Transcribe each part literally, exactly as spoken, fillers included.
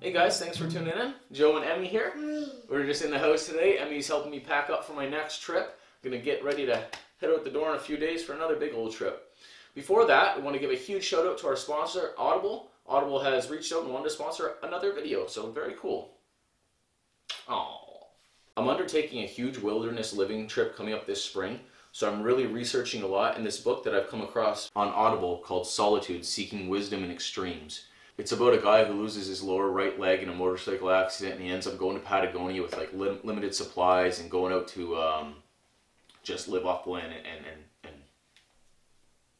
Hey guys, thanks for tuning in. Joe and Emmy here. We're just in the house today. Emmy's helping me pack up for my next trip. I'm gonna get ready to head out the door in a few days for another big old trip. Before that, I want to give a huge shout out to our sponsor, Audible. Audible has reached out and wanted to sponsor another video, so very cool. Aww. I'm undertaking a huge wilderness living trip coming up this spring, so I'm really researching a lot in this book that I've come across on Audible called Solitude, Seeking Wisdom in Extremes. It's about a guy who loses his lower right leg in a motorcycle accident, and he ends up going to Patagonia with like lim limited supplies and going out to um, just live off the land and, and, and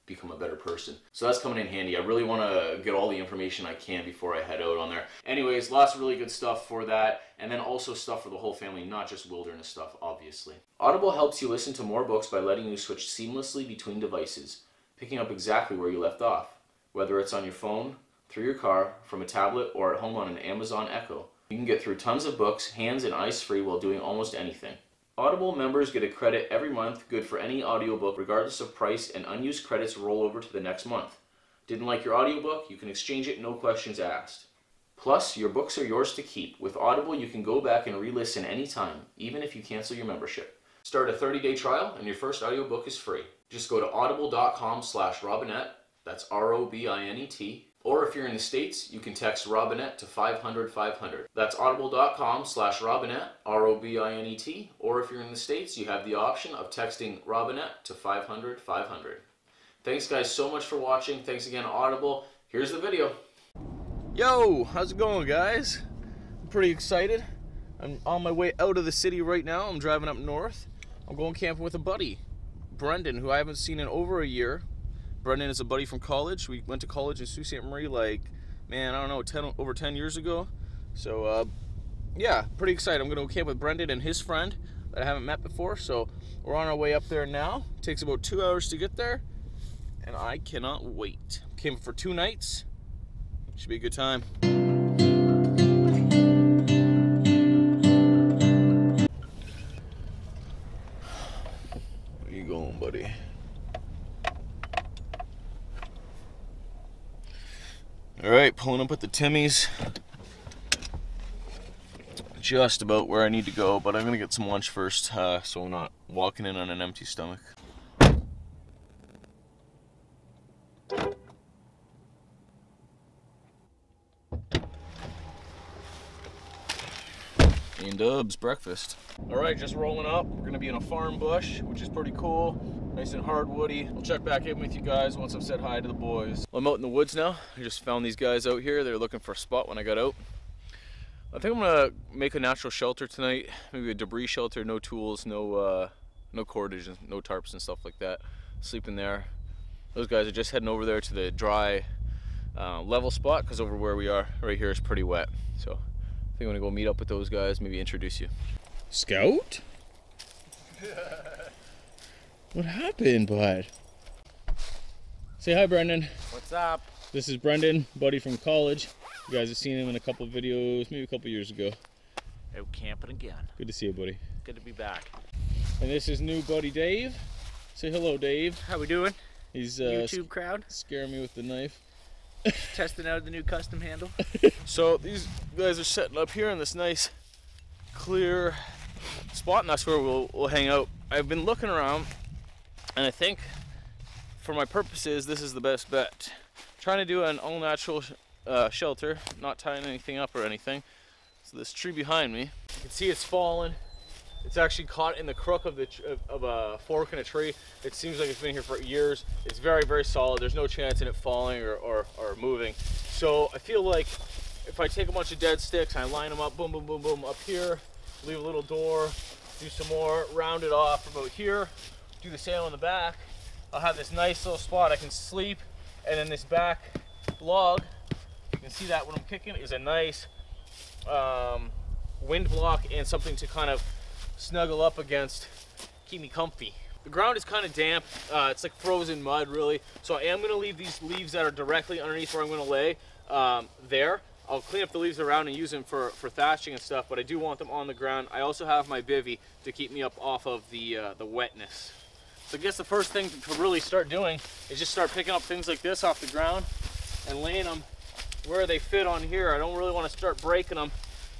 become a better person. So that's coming in handy. I really want to get all the information I can before I head out on there. Anyways, lots of really good stuff for that, and then also stuff for the whole family, not just wilderness stuff, obviously. Audible helps you listen to more books by letting you switch seamlessly between devices, picking up exactly where you left off, whether it's on your phone, through your car, from a tablet, or at home on an Amazon Echo. You can get through tons of books, hands and eyes free, while doing almost anything. Audible members get a credit every month, good for any audiobook, regardless of price, and unused credits roll over to the next month. Didn't like your audiobook? You can exchange it, no questions asked. Plus, your books are yours to keep. With Audible, you can go back and re-listen anytime, even if you cancel your membership. Start a thirty-day trial, and your first audiobook is free. Just go to audible.com slash Robinet, that's R O B I N E T, or if you're in the States, you can text Robinet to five hundred five hundred. That's audible.com slash Robinet, R O B I N E T. Or if you're in the States, you have the option of texting Robinet to five hundred five hundred. Thanks guys so much for watching. Thanks again, Audible. Here's the video. Yo, how's it going guys? I'm pretty excited. I'm on my way out of the city right now. I'm driving up north. I'm going camping with a buddy, Brendan, who I haven't seen in over a year. Brendan is a buddy from college. We went to college in Sault Ste. Marie like, man, I don't know, ten, over ten years ago. So, uh, yeah, pretty excited. I'm going to go camp with Brendan and his friend that I haven't met before. So we're on our way up there now. It takes about two hours to get there, and I cannot wait. Camping for two nights. Should be a good time. Where you going, buddy? Alright, pulling up at the Timmy's. Just about where I need to go, but I'm going to get some lunch first, uh, so I'm not walking in on an empty stomach. And Dub's breakfast. Alright, just rolling up. We're going to be in a farm bush, which is pretty cool. Nice and hard woody. I'll check back in with you guys once I've said hi to the boys. Well, I'm out in the woods now. I just found these guys out here. They were looking for a spot when I got out. I think I'm gonna make a natural shelter tonight. Maybe a debris shelter, no tools, no uh, no cordage, no tarps and stuff like that. Sleep in there. Those guys are just heading over there to the dry uh, level spot, because over where we are right here is pretty wet. So I think I'm gonna go meet up with those guys, maybe introduce you. Scout? What happened, bud? Say hi, Brendan. What's up? This is Brendan, buddy from college. You guys have seen him in a couple of videos, maybe a couple of years ago. Out camping again. Good to see you, buddy. Good to be back. And this is new buddy Dave. Say hello, Dave. How we doing? He's uh, YouTube crowd. Scaring me with the knife. Testing out the new custom handle. So these guys are setting up here in this nice, clear spot, and that's where we'll, we'll hang out. I've been looking around, and I think, for my purposes, this is the best bet. I'm trying to do an all-natural sh uh, shelter, not tying anything up or anything. So this tree behind me, you can see it's fallen. It's actually caught in the crook of the tr of, of a fork in a tree. It seems like it's been here for years. It's very, very solid. There's no chance in it falling or, or, or moving. So I feel like if I take a bunch of dead sticks, I line them up, boom, boom, boom, boom, up here, leave a little door, do some more, round it off about here, do the same on the back. I'll have this nice little spot I can sleep, and then this back log, you can see that when I'm kicking, is a nice um, wind block and something to kind of snuggle up against, keep me comfy. The ground is kind of damp, uh, it's like frozen mud really, so I am going to leave these leaves that are directly underneath where I'm going to lay um, there. I'll clean up the leaves around and use them for, for thatching and stuff, but I do want them on the ground. I also have my bivvy to keep me up off of the, uh, the wetness. So I guess the first thing to really start doing is just start picking up things like this off the ground and laying them where they fit on here. I don't really want to start breaking them,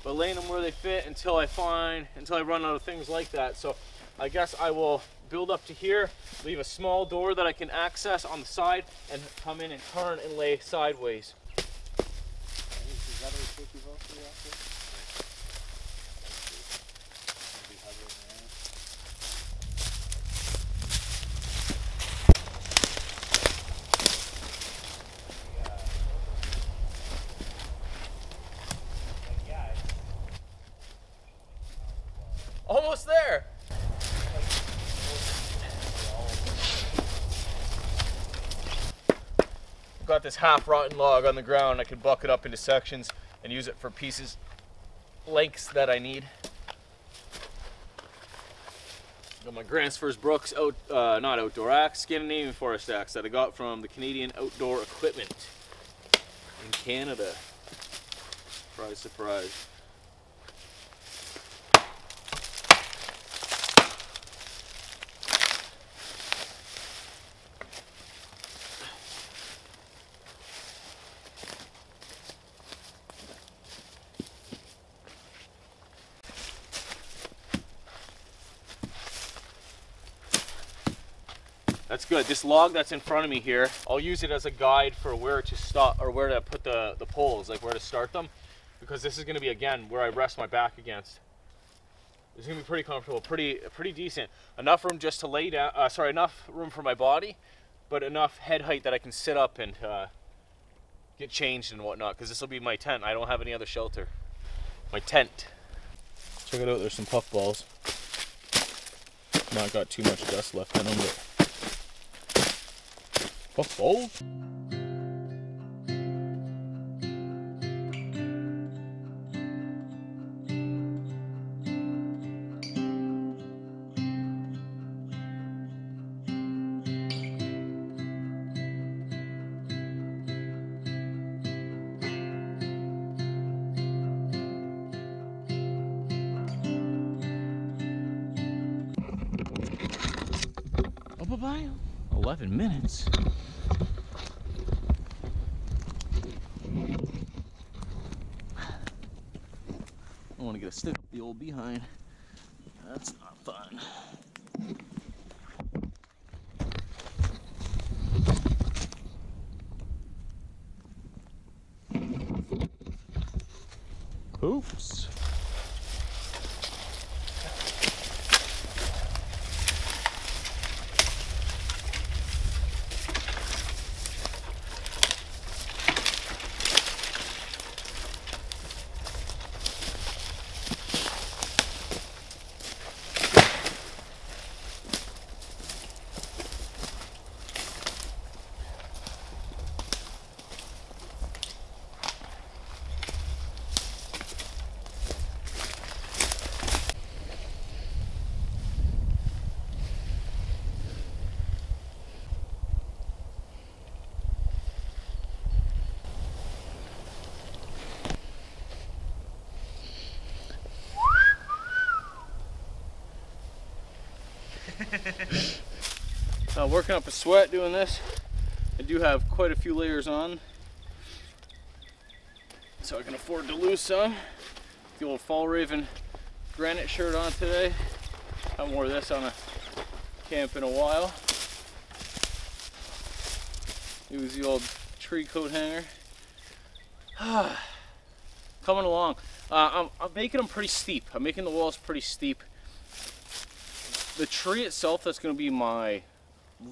but laying them where they fit until I find, until I run out of things like that. So I guess I will build up to here, leave a small door that I can access on the side, and come in and turn and lay sideways. Almost there. Got this half-rotten log on the ground. I can bucket up into sections and use it for pieces, lengths that I need. Got my Grant's First Brooks out, uh, not outdoor axe, Scandinavian forest axe that I got from the Canadian Outdoor Equipment in Canada. Surprise, surprise. That's good. This log that's in front of me here, I'll use it as a guide for where to stop or where to put the, the poles, like where to start them, because this is going to be, again, where I rest my back against. It's going to be pretty comfortable, pretty pretty decent. Enough room just to lay down, uh, sorry, enough room for my body, but enough head height that I can sit up and uh, get changed and whatnot, because this will be my tent. I don't have any other shelter. My tent. Check it out, there's some puff balls. Not got too much dust left in them, but... Bowl. Up a bio. Eleven minutes. Stick up the old behind. That's not fun. Oops. Uh, working up a sweat doing this. I do have quite a few layers on, so I can afford to lose some. The old Fall Raven granite shirt on today. I haven't wore this on a camp in a while. It was the old tree coat hanger. Coming along. Uh, I'm, I'm making them pretty steep. I'm making the walls pretty steep. The tree itself that's going to be my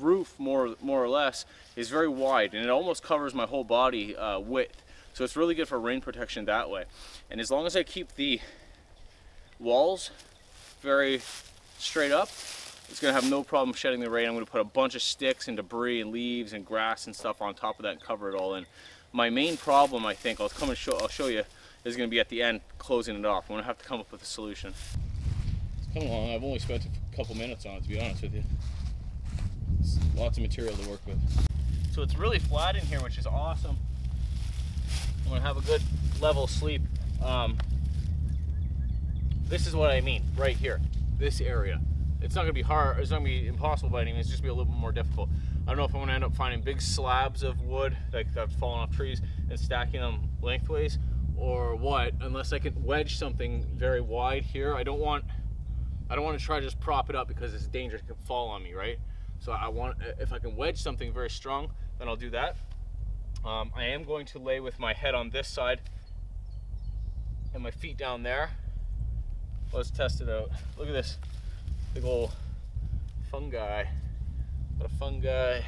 roof, more more or less, is very wide, and it almost covers my whole body uh, width, so it's really good for rain protection that way. And as long as I keep the walls very straight up, it's going to have no problem shedding the rain. I'm going to put a bunch of sticks and debris and leaves and grass and stuff on top of that and cover it all in. My main problem, I think, I'll come and show, I'll show you, is going to be at the end closing it off. I'm going to have to come up with a solution. Come along, I've only spent a couple minutes on it, to be honest with you. It's lots of material to work with. So it's really flat in here, which is awesome. I'm gonna have a good level sleep. Um, this is what I mean, right here, this area. It's not gonna be hard, it's not gonna be impossible by any means, it's just gonna be a little bit more difficult. I don't know if I'm gonna end up finding big slabs of wood like that have fallen off trees. and stacking them lengthways or what, unless I can wedge something very wide here. I don't want, I don't want to try to just prop it up because it's dangerous, it can fall on me, right? So I want, if I can wedge something very strong, then I'll do that. Um, I am going to lay with my head on this side and my feet down there. Let's test it out. Look at this big old fungi. What a fungi.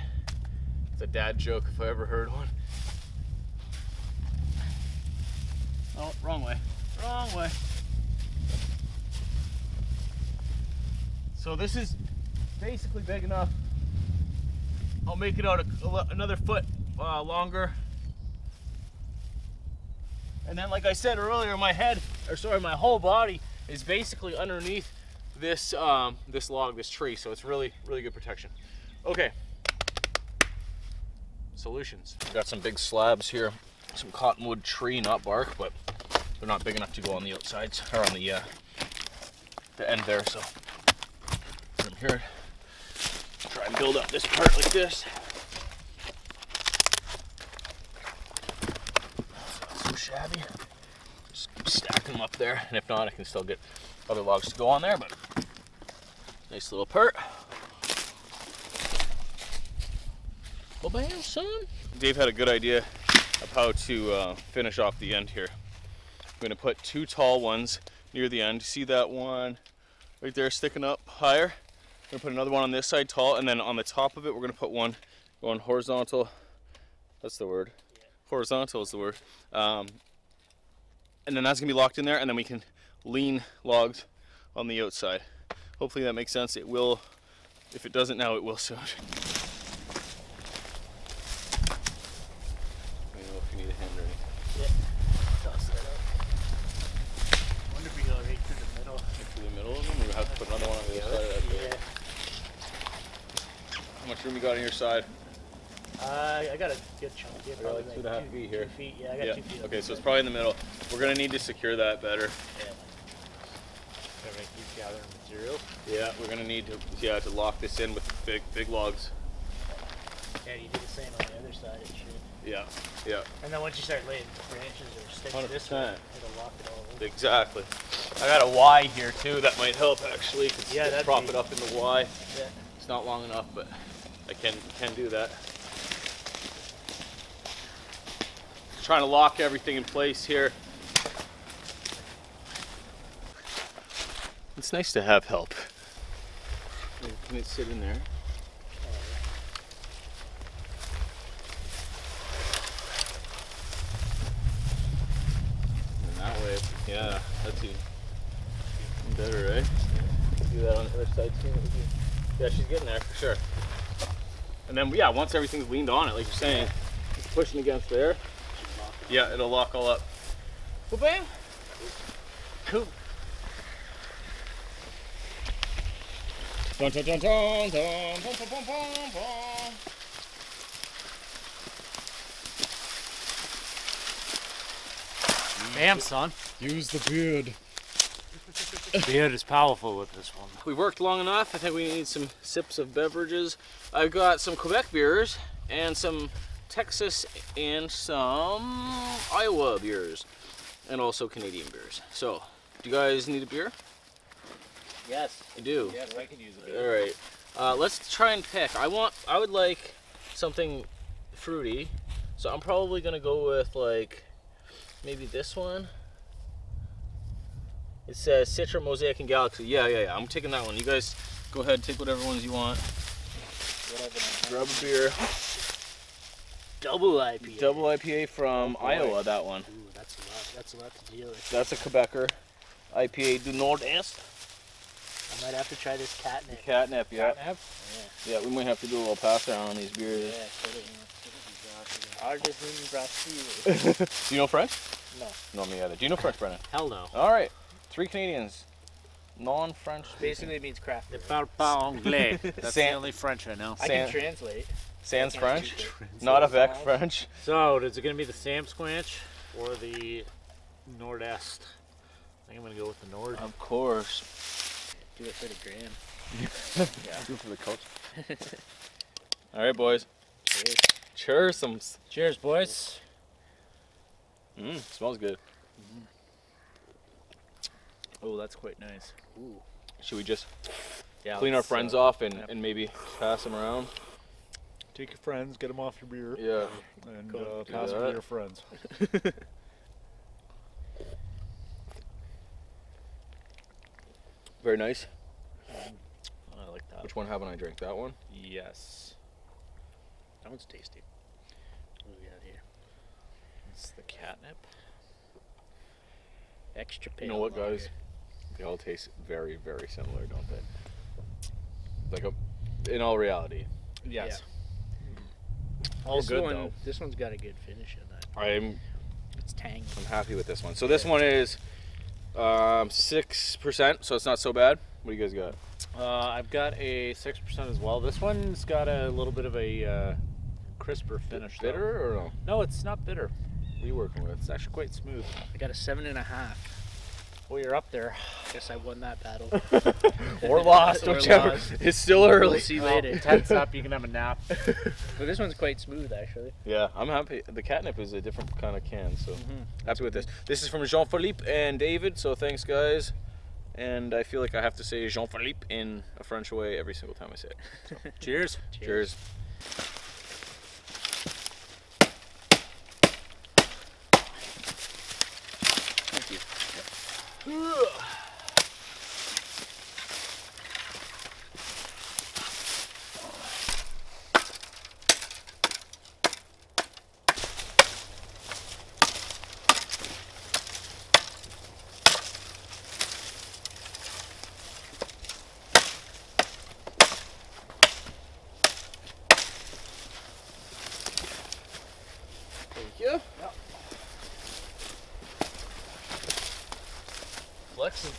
It's a dad joke if I ever heard one. Oh, wrong way, wrong way. So this is basically big enough. I'll make it out a, a, another foot uh, longer. And then, like I said earlier, my head, or sorry, my whole body is basically underneath this um, this log, this tree. So it's really, really good protection. Okay, solutions. We've got some big slabs here. Some cottonwood tree, not bark, but they're not big enough to go on the outsides, or on the, uh, the end there. So from here, try and build up this part like this. It's not so shabby. Just stack them up there, and if not, I can still get other logs to go on there, but nice little part. Well, bam, son. Dave had a good idea of how to uh, finish off the end here. I'm gonna put two tall ones near the end. See that one right there sticking up higher? We're gonna put another one on this side tall, and then on the top of it, we're gonna put one going horizontal. That's the word. Yeah. Horizontal is the word. Um, and then that's gonna be locked in there, and then we can lean logs on the outside. Hopefully that makes sense. It will. If it doesn't now, it will soon. We got on your side? Uh, I got a good chunk. Yeah, I got like two and a half feet here. Two feet, yeah, I got yeah. two feet. Okay, so it's probably in the middle. We're going to need to secure that better. Yeah. We're going to keep gathering material. Yeah, we're going to need to yeah to lock this in with big, big logs. Yeah, you do the same on the other side, it should. Yeah, yeah. And then once you start laying branches or sticks one hundred percent. This way, it'll lock it all over. Exactly. I got a Y here too. That might help actually. Yeah, that'd prop be, it up in the Y. Yeah. It's not long enough, but I can can do that. Just trying to lock everything in place here. It's nice to have help. Can it sit in there? And that way, yeah, that's even better, right? Do that on the other side too. Yeah, she's getting there for sure. And then, yeah, once everything's leaned on it, like you're saying, just pushing against there. Yeah, it'll lock all up. Well, bam. Cool. Dun, dun, dun, dun, dun, dun, dun, dun, dun, dun. Bam, son. Use the beard. The beard is powerful with this one. We worked long enough. I think we need some sips of beverages. I've got some Quebec beers and some Texas and some Iowa beers and also Canadian beers. So, do you guys need a beer? Yes. I do. Yes, I can use a beer. All right. Uh, let's try and pick. I want, I would like something fruity. So I'm probably gonna go with like, maybe this one. It says Citra, Mosaic, and Galaxy. Yeah, yeah, yeah. I'm taking that one. You guys go ahead, take whatever ones you want. Whatever. Grab a beer. Double I P A. Double I P A from oh Iowa, that one. Ooh, that's a lot. That's a lot to deal with. That's a Quebecer. I P A du Nord-Est. I might have to try this catnip. Catnip, yeah. Catnip? Yeah. Yeah, we might have to do a little pass around on these beers. Yeah, totally. Do you know French? No. Not me either. Do you know French, Brendan? Hell no. All right. Three Canadians, non-French. Basically means craft. Ne parle pas anglais. That's San, the only French I know. I can translate. Sans I can French, translate. Not avec French. So, is it going to be the Sam Squanch or the Nord-Est? I think I'm going to go with the Nord. Of course. Do it for the gram. Yeah. Do it for the culture. All right, boys. Cheers. Cheers. Cheers, boys. Mmm, smells good. Mm-hmm. Oh, that's quite nice. Ooh. Should we just yeah, clean our friends uh, off and, yep. and maybe pass them around? Take your friends, get them off your beer. Yeah. And uh, pass them to your friends. Very nice. I like that. Which one haven't I drank? That one? Yes. That one's tasty. What do we got here? It's the catnip. Extra pale. You know what, lager. Guys? They all taste very, very similar, don't they? Like, a, in all reality. Yes. Yeah. All this good, one, though. This one's got a good finish in that. I'm, it's tangy. I'm happy with this one. So this one is um, six percent, so it's not so bad. What do you guys got? Uh, I've got a six percent as well. This one's got a little bit of a uh, crisper finish. Bitter though. Or no? No, it's not bitter. What are you working with? It's actually quite smooth. I got a seven and a half. Oh, you're up there. I guess I won that battle. or lost, or whichever. Lost. It's still early. We'll see you later. Well, tense up, you can have a nap. But this one's quite smooth, actually. Yeah, I'm happy. The catnip is a different kind of can, so mm-hmm. happy with this. This is from Jean-Philippe and David, so thanks, guys. And I feel like I have to say Jean-Philippe in a French way every single time I say it. So. Cheers. Cheers. Cheers.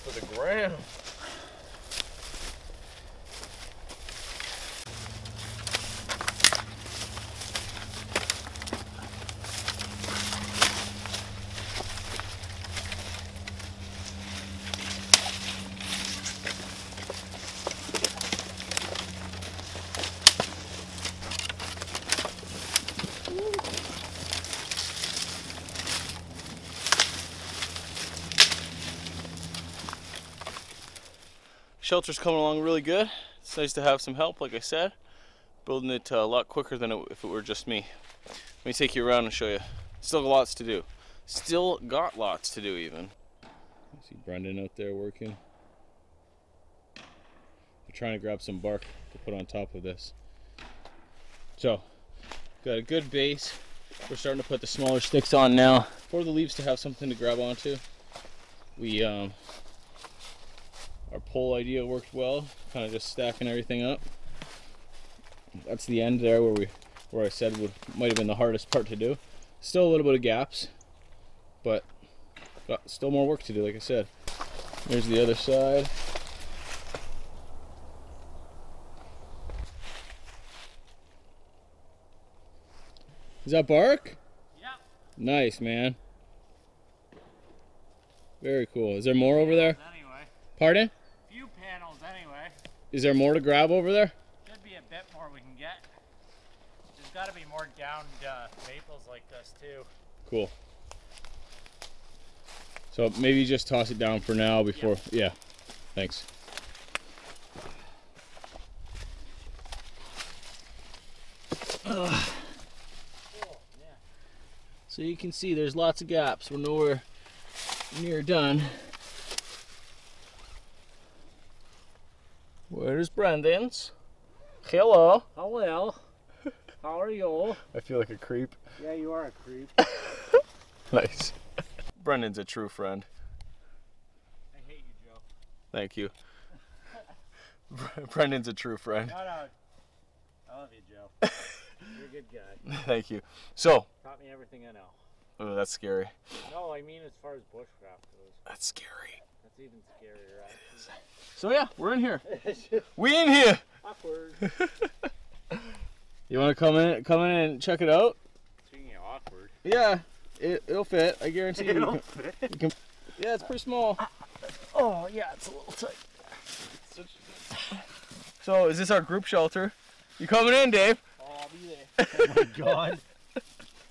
For the gram. Shelter's coming along really good. It's nice to have some help, like I said. Building it a lot quicker than it, if it were just me. Let me take you around and show you. Still got lots to do. Still got lots to do even. I see Brendan out there working. We're trying to grab some bark to put on top of this. So, got a good base. We're starting to put the smaller sticks on now. For the leaves to have something to grab onto, we, um, our pole idea worked well, kind of just stacking everything up. That's the end there where we, where I said would might have been the hardest part to do. Still a little bit of gaps, but still more work to do, like I said. There's the other side. Is that bark? Yeah. Nice, man. Very cool. Is there more over there? Pardon? Few panels anyway. Is there more to grab over there? Should be a bit more we can get. There's got to be more downed uh, maples like this too. Cool. So maybe just toss it down for now before, yep. yeah, thanks. Ugh. Cool, yeah. So you can see there's lots of gaps. We're nowhere near done. Where's Brendan's? Hello. Hello. How are you? I feel like a creep. Yeah, you are a creep. Nice. Brendan's a true friend. I hate you, Joe. Thank you. Brendan's a true friend. No, no. I love you, Joe. You're a good guy. Thank you. So. Taught me everything I know. Oh, that's scary. No, I mean as far as bushcraft goes. That's scary. That's even scarier, actually. So yeah, we're in here. We in here. Awkward. You want to come in, come in and check it out? Speaking of awkward. Yeah, it, it'll fit. I guarantee you. It'll fit. You can, yeah, it's pretty small. Oh yeah, it's a little tight. So is this our group shelter? You coming in, Dave? Oh, I'll be there. Oh my God. It's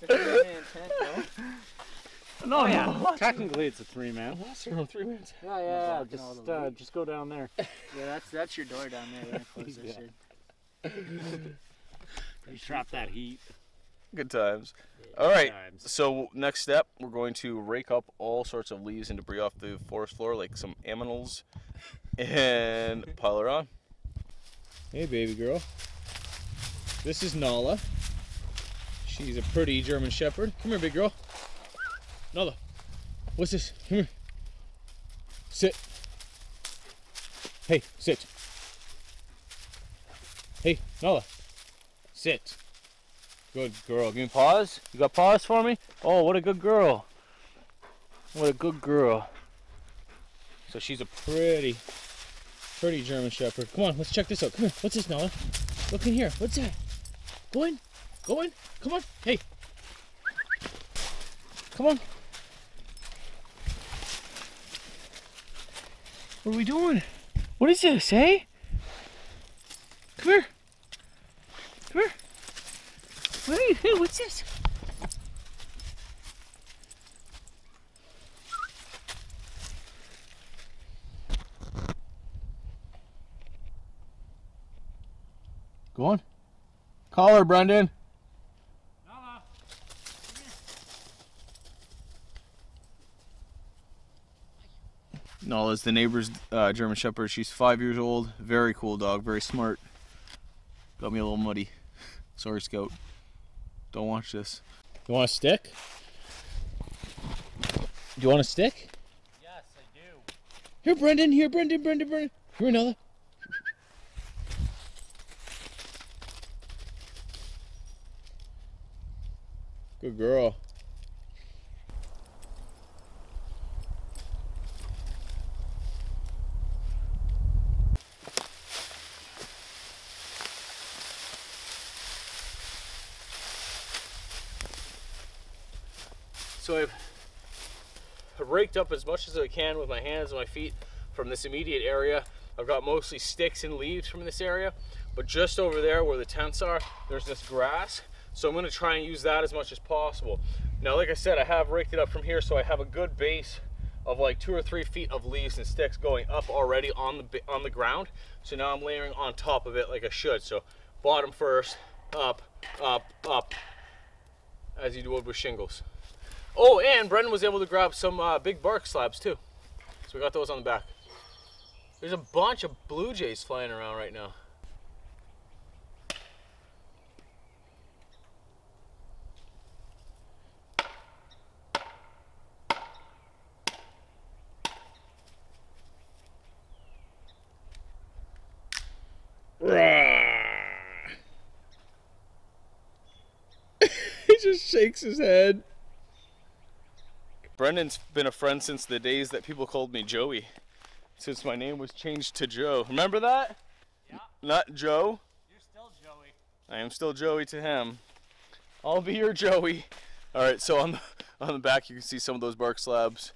a big man tent, though. No, oh, yeah. No. Technically, it's a three-man. What's your three-man? Yeah, yeah. Just, uh, just go down there. Yeah, that's that's your door down there. Right? Close that shit. You trap that heat. Good times. All right. Times. So next step, we're going to rake up all sorts of leaves and debris off the forest floor, like some aminals, and pile her on. Hey, baby girl. This is Nala. She's a pretty German Shepherd. Come here, big girl. Nala, what's this? Come here. Sit. Hey, sit. Hey, Nala, sit. Good girl. Give me paws. You got paws for me? Oh, what a good girl. What a good girl. So she's a pretty, pretty German Shepherd. Come on, let's check this out. Come here. What's this, Nala? Look in here. What's that? Go in. Go in. Come on. Hey. Come on. What are we doing? What is this, eh? Come here. Come here. What are you doing? What's this? Go on. Call her, Brendan. Nala. Nala's the neighbor's uh, German Shepherd. She's five years old. Very cool dog. Very smart. Got me a little muddy. Sorry, Scout. Don't watch this. You want a stick? Do you want a stick? Yes, I do. Here, Brendan. Here, Brendan, Brendan, Brendan. Here, Nala. Good girl. So I've raked up as much as I can with my hands and my feet from this immediate area. I've got mostly sticks and leaves from this area, but just over there where the tents are, there's this grass. So I'm going to try and use that as much as possible. Now, like I said, I have raked it up from here, so I have a good base of like two or three feet of leaves and sticks going up already on the on the ground. So now I'm layering on top of it like I should. So bottom first, up, up, up, as you would with shingles. Oh, and Brendan was able to grab some uh, big bark slabs too. So we got those on the back. There's a bunch of blue jays flying around right now. He just shakes his head. Brendan's been a friend since the days that people called me Joey, since my name was changed to Joe. Remember that? Yeah. Not Joe. You're still Joey. I am still Joey to him. I'll be your Joey. All right, so on the, on the back you can see some of those bark slabs.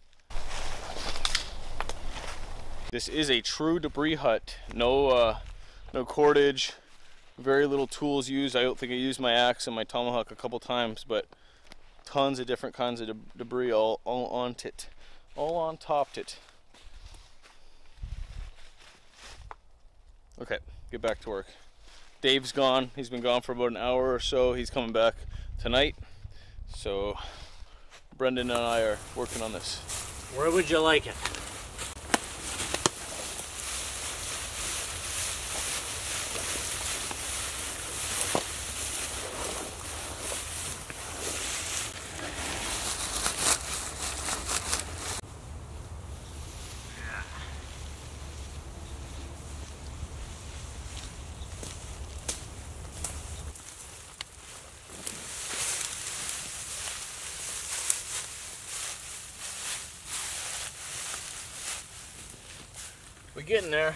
This is a true debris hut. No, uh, no cordage. Very little tools used. I don't think I used my axe and my tomahawk a couple times, but tons of different kinds of de debris all, all on it. All on topped it. Okay, get back to work. Dave's gone. He's been gone for about an hour or so. He's coming back tonight. So Brendan and I are working on this. Where would you like it? Getting there.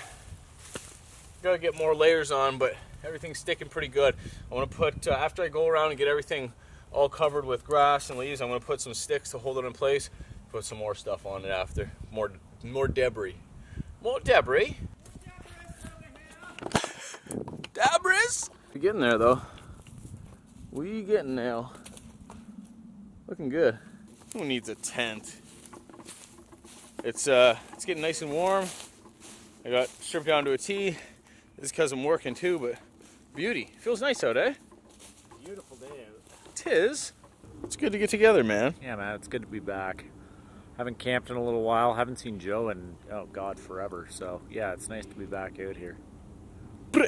Gotta get more layers on, but everything's sticking pretty good. I want to put uh, after I go around and get everything all covered with grass and leaves, I'm gonna put some sticks to hold it in place. Put some more stuff on it after. More, more debris. More debris. Debris. We're getting there though. We getting there. Looking good. Who needs a tent? It's uh, it's getting nice and warm. I got stripped down to a tee. This is because I'm working too, but beauty. Feels nice out, eh? Beautiful day out. Tis. It's good to get together, man. Yeah, man, it's good to be back. Haven't camped in a little while. Haven't seen Joe in, oh God, forever. So, yeah, it's nice to be back out here. All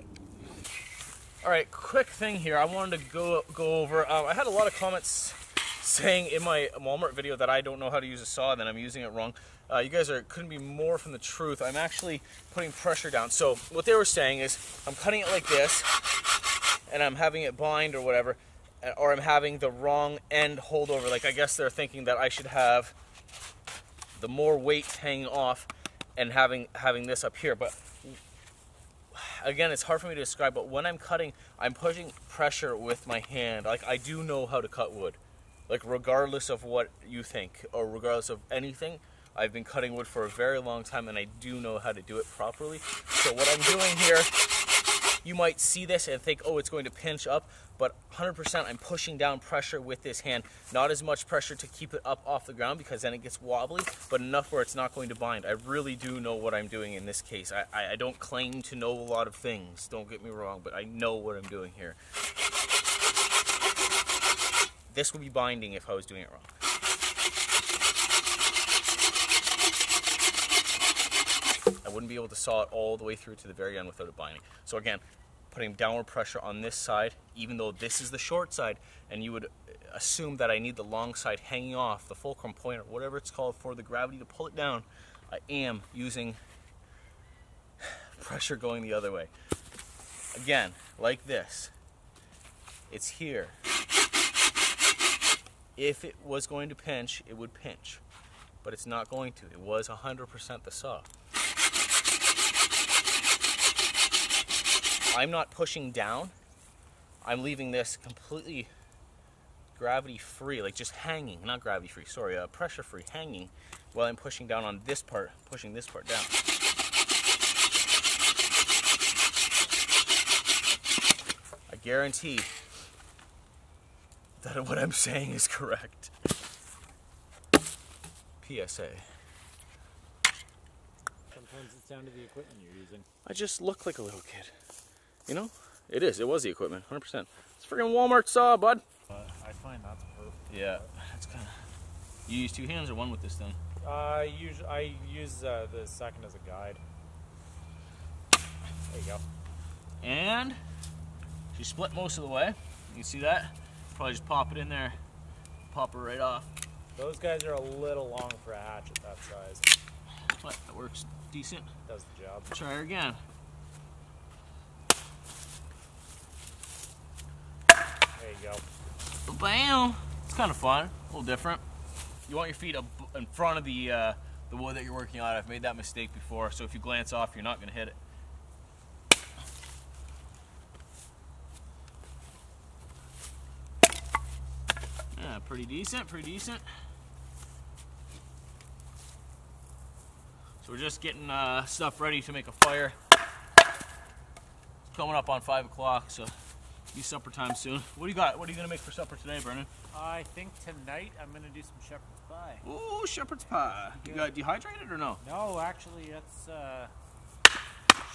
right, quick thing here. I wanted to go go over. Um, I had a lot of comments saying in my Walmart video that I don't know how to use a saw and that I'm using it wrong. Uh, you guys are couldn't be more from the truth. I'm actually putting pressure down. So what they were saying is I'm cutting it like this, and I'm having it bind or whatever, or I'm having the wrong end hold over. Like I guess they're thinking that I should have the more weight hanging off and having having this up here, but. Again, it's hard for me to describe, but when I'm cutting, I'm pushing pressure with my hand. Like, I do know how to cut wood. Like, regardless of what you think, or regardless of anything, I've been cutting wood for a very long time, and I do know how to do it properly. So what I'm doing here, you might see this and think, oh, it's going to pinch up, but one hundred percent I'm pushing down pressure with this hand. Not as much pressure to keep it up off the ground because then it gets wobbly, but enough where it's not going to bind. I really do know what I'm doing in this case. I, I, I don't claim to know a lot of things, don't get me wrong, but I know what I'm doing here. This would be binding if I was doing it wrong. I wouldn't be able to saw it all the way through to the very end without it binding. So again, putting downward pressure on this side, even though this is the short side, and you would assume that I need the long side hanging off, the fulcrum point or whatever it's called for the gravity to pull it down, I am using pressure going the other way. Again, like this, it's here. If it was going to pinch, it would pinch, but it's not going to. It was one hundred percent the saw. I'm not pushing down. I'm leaving this completely gravity-free, like just hanging, not gravity-free, sorry, uh, pressure-free, hanging, while I'm pushing down on this part, pushing this part down. I guarantee that what I'm saying is correct. P S A. Sometimes it's down to the equipment you're using. I just look like a little kid. You know, it is. It was the equipment, one hundred percent. It's freaking Walmart saw, bud. Uh, I find that's perfect. Yeah, that's kind of. You use two hands or one with this thing? Uh, I use I use uh, the second as a guide. There you go. And she split most of the way. You can see that. Probably just pop it in there, pop her right off. Those guys are a little long for a hatchet that size. But that works decent. Does the job. Try her again. There you go. Bam! It's kind of fun, a little different. You want your feet up in front of the uh, the wood that you're working on. I've made that mistake before, so if you glance off, you're not gonna hit it. Yeah, pretty decent, pretty decent. So we're just getting uh, stuff ready to make a fire. It's coming up on five o'clock, so. Be supper time soon. What do you got? What are you gonna make for supper today, Brendan? Uh, I think tonight I'm gonna do some shepherd's pie. Ooh, shepherd's pie! You got dehydrated or no? No, actually, that's uh,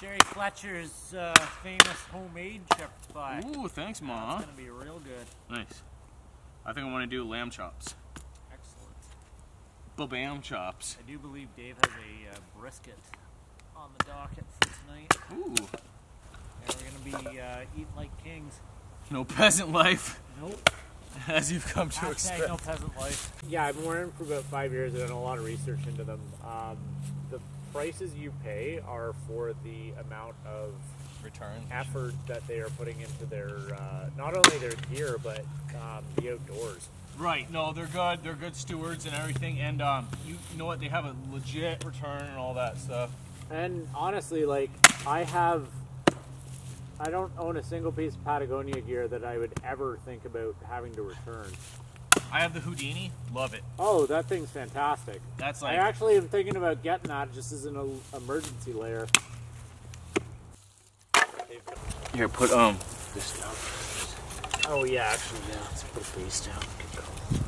Sherry Fletcher's uh, famous homemade shepherd's pie. Ooh, thanks, Ma. It's gonna be real good. Nice. I think I want to do lamb chops. Excellent. Ba-bam chops. I do believe Dave has a uh, brisket on the docket for tonight. Ooh. We're going to be uh, eating like kings. No peasant life. Nope. As you've come to Hashtag expect. No peasant life. Yeah, I've been wearing them for about five years. I've done a lot of research into them. Um, the prices you pay are for the amount of return effort that they are putting into their, uh, not only their gear, but um, the outdoors. Right. No, they're good. They're good stewards and everything. And um, you know what? They have a legit return and all that stuff. And honestly, like, I have... I don't own a single piece of Patagonia gear that I would ever think about having to return. I have the Houdini. Love it. Oh, that thing's fantastic. That's like... I actually am thinking about getting that just as an emergency layer. Here, put um this down. Oh, yeah, actually, yeah. Let's put these down. Good call.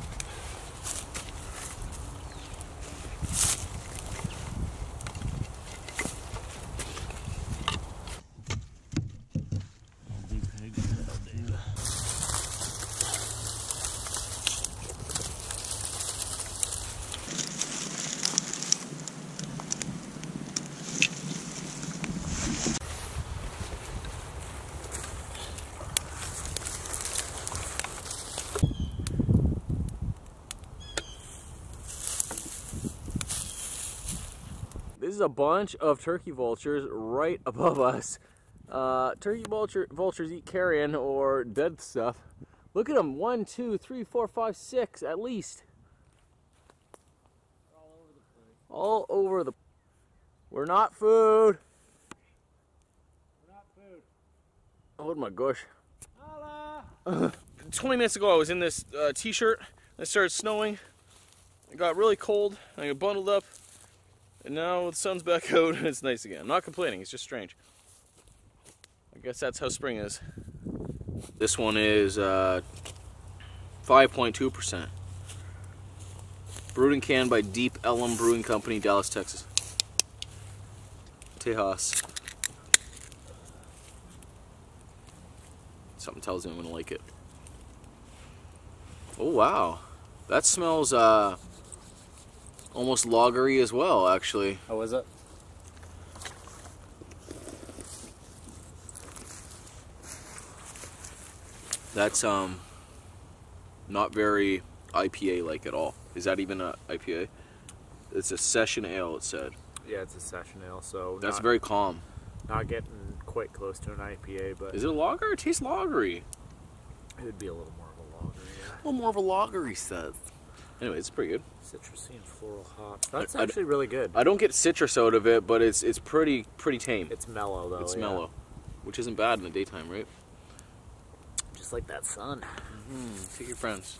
This is a bunch of turkey vultures right above us. Uh, turkey vulture, vultures eat carrion or dead stuff. Look at them. One, two, three, four, five, six at least. All over the place. All over the... We're not food. We're not food. Oh my gosh. Nala. twenty minutes ago I was in this uh, t-shirt. It started snowing. It got really cold. I got bundled up. And now the sun's back out and it's nice again. I'm not complaining. It's just strange. I guess that's how spring is. This one is uh, five point two percent. Brewed and canned by Deep Elm Brewing Company, Dallas, Texas. Tejas. Something tells me I'm gonna like it. Oh wow, that smells uh, almost lagery as well, actually. How is it? That's um, not very I P A-like at all. Is that even an I P A? It's a session ale, it said. Yeah, it's a session ale, so that's not, very calm. Not getting quite close to an I P A, but... Is it a lager? It tastes lagery. It would be a little more of a lager, yeah. A little more of a lagery stuff. Anyway, it's pretty good. Citrusy and floral hops. That's I, actually I, really good. I don't get citrus out of it, but it's it's pretty pretty tame. It's mellow, though. It's yeah. mellow, which isn't bad in the daytime, right? Just like that sun. Mm-hmm. Take your friends.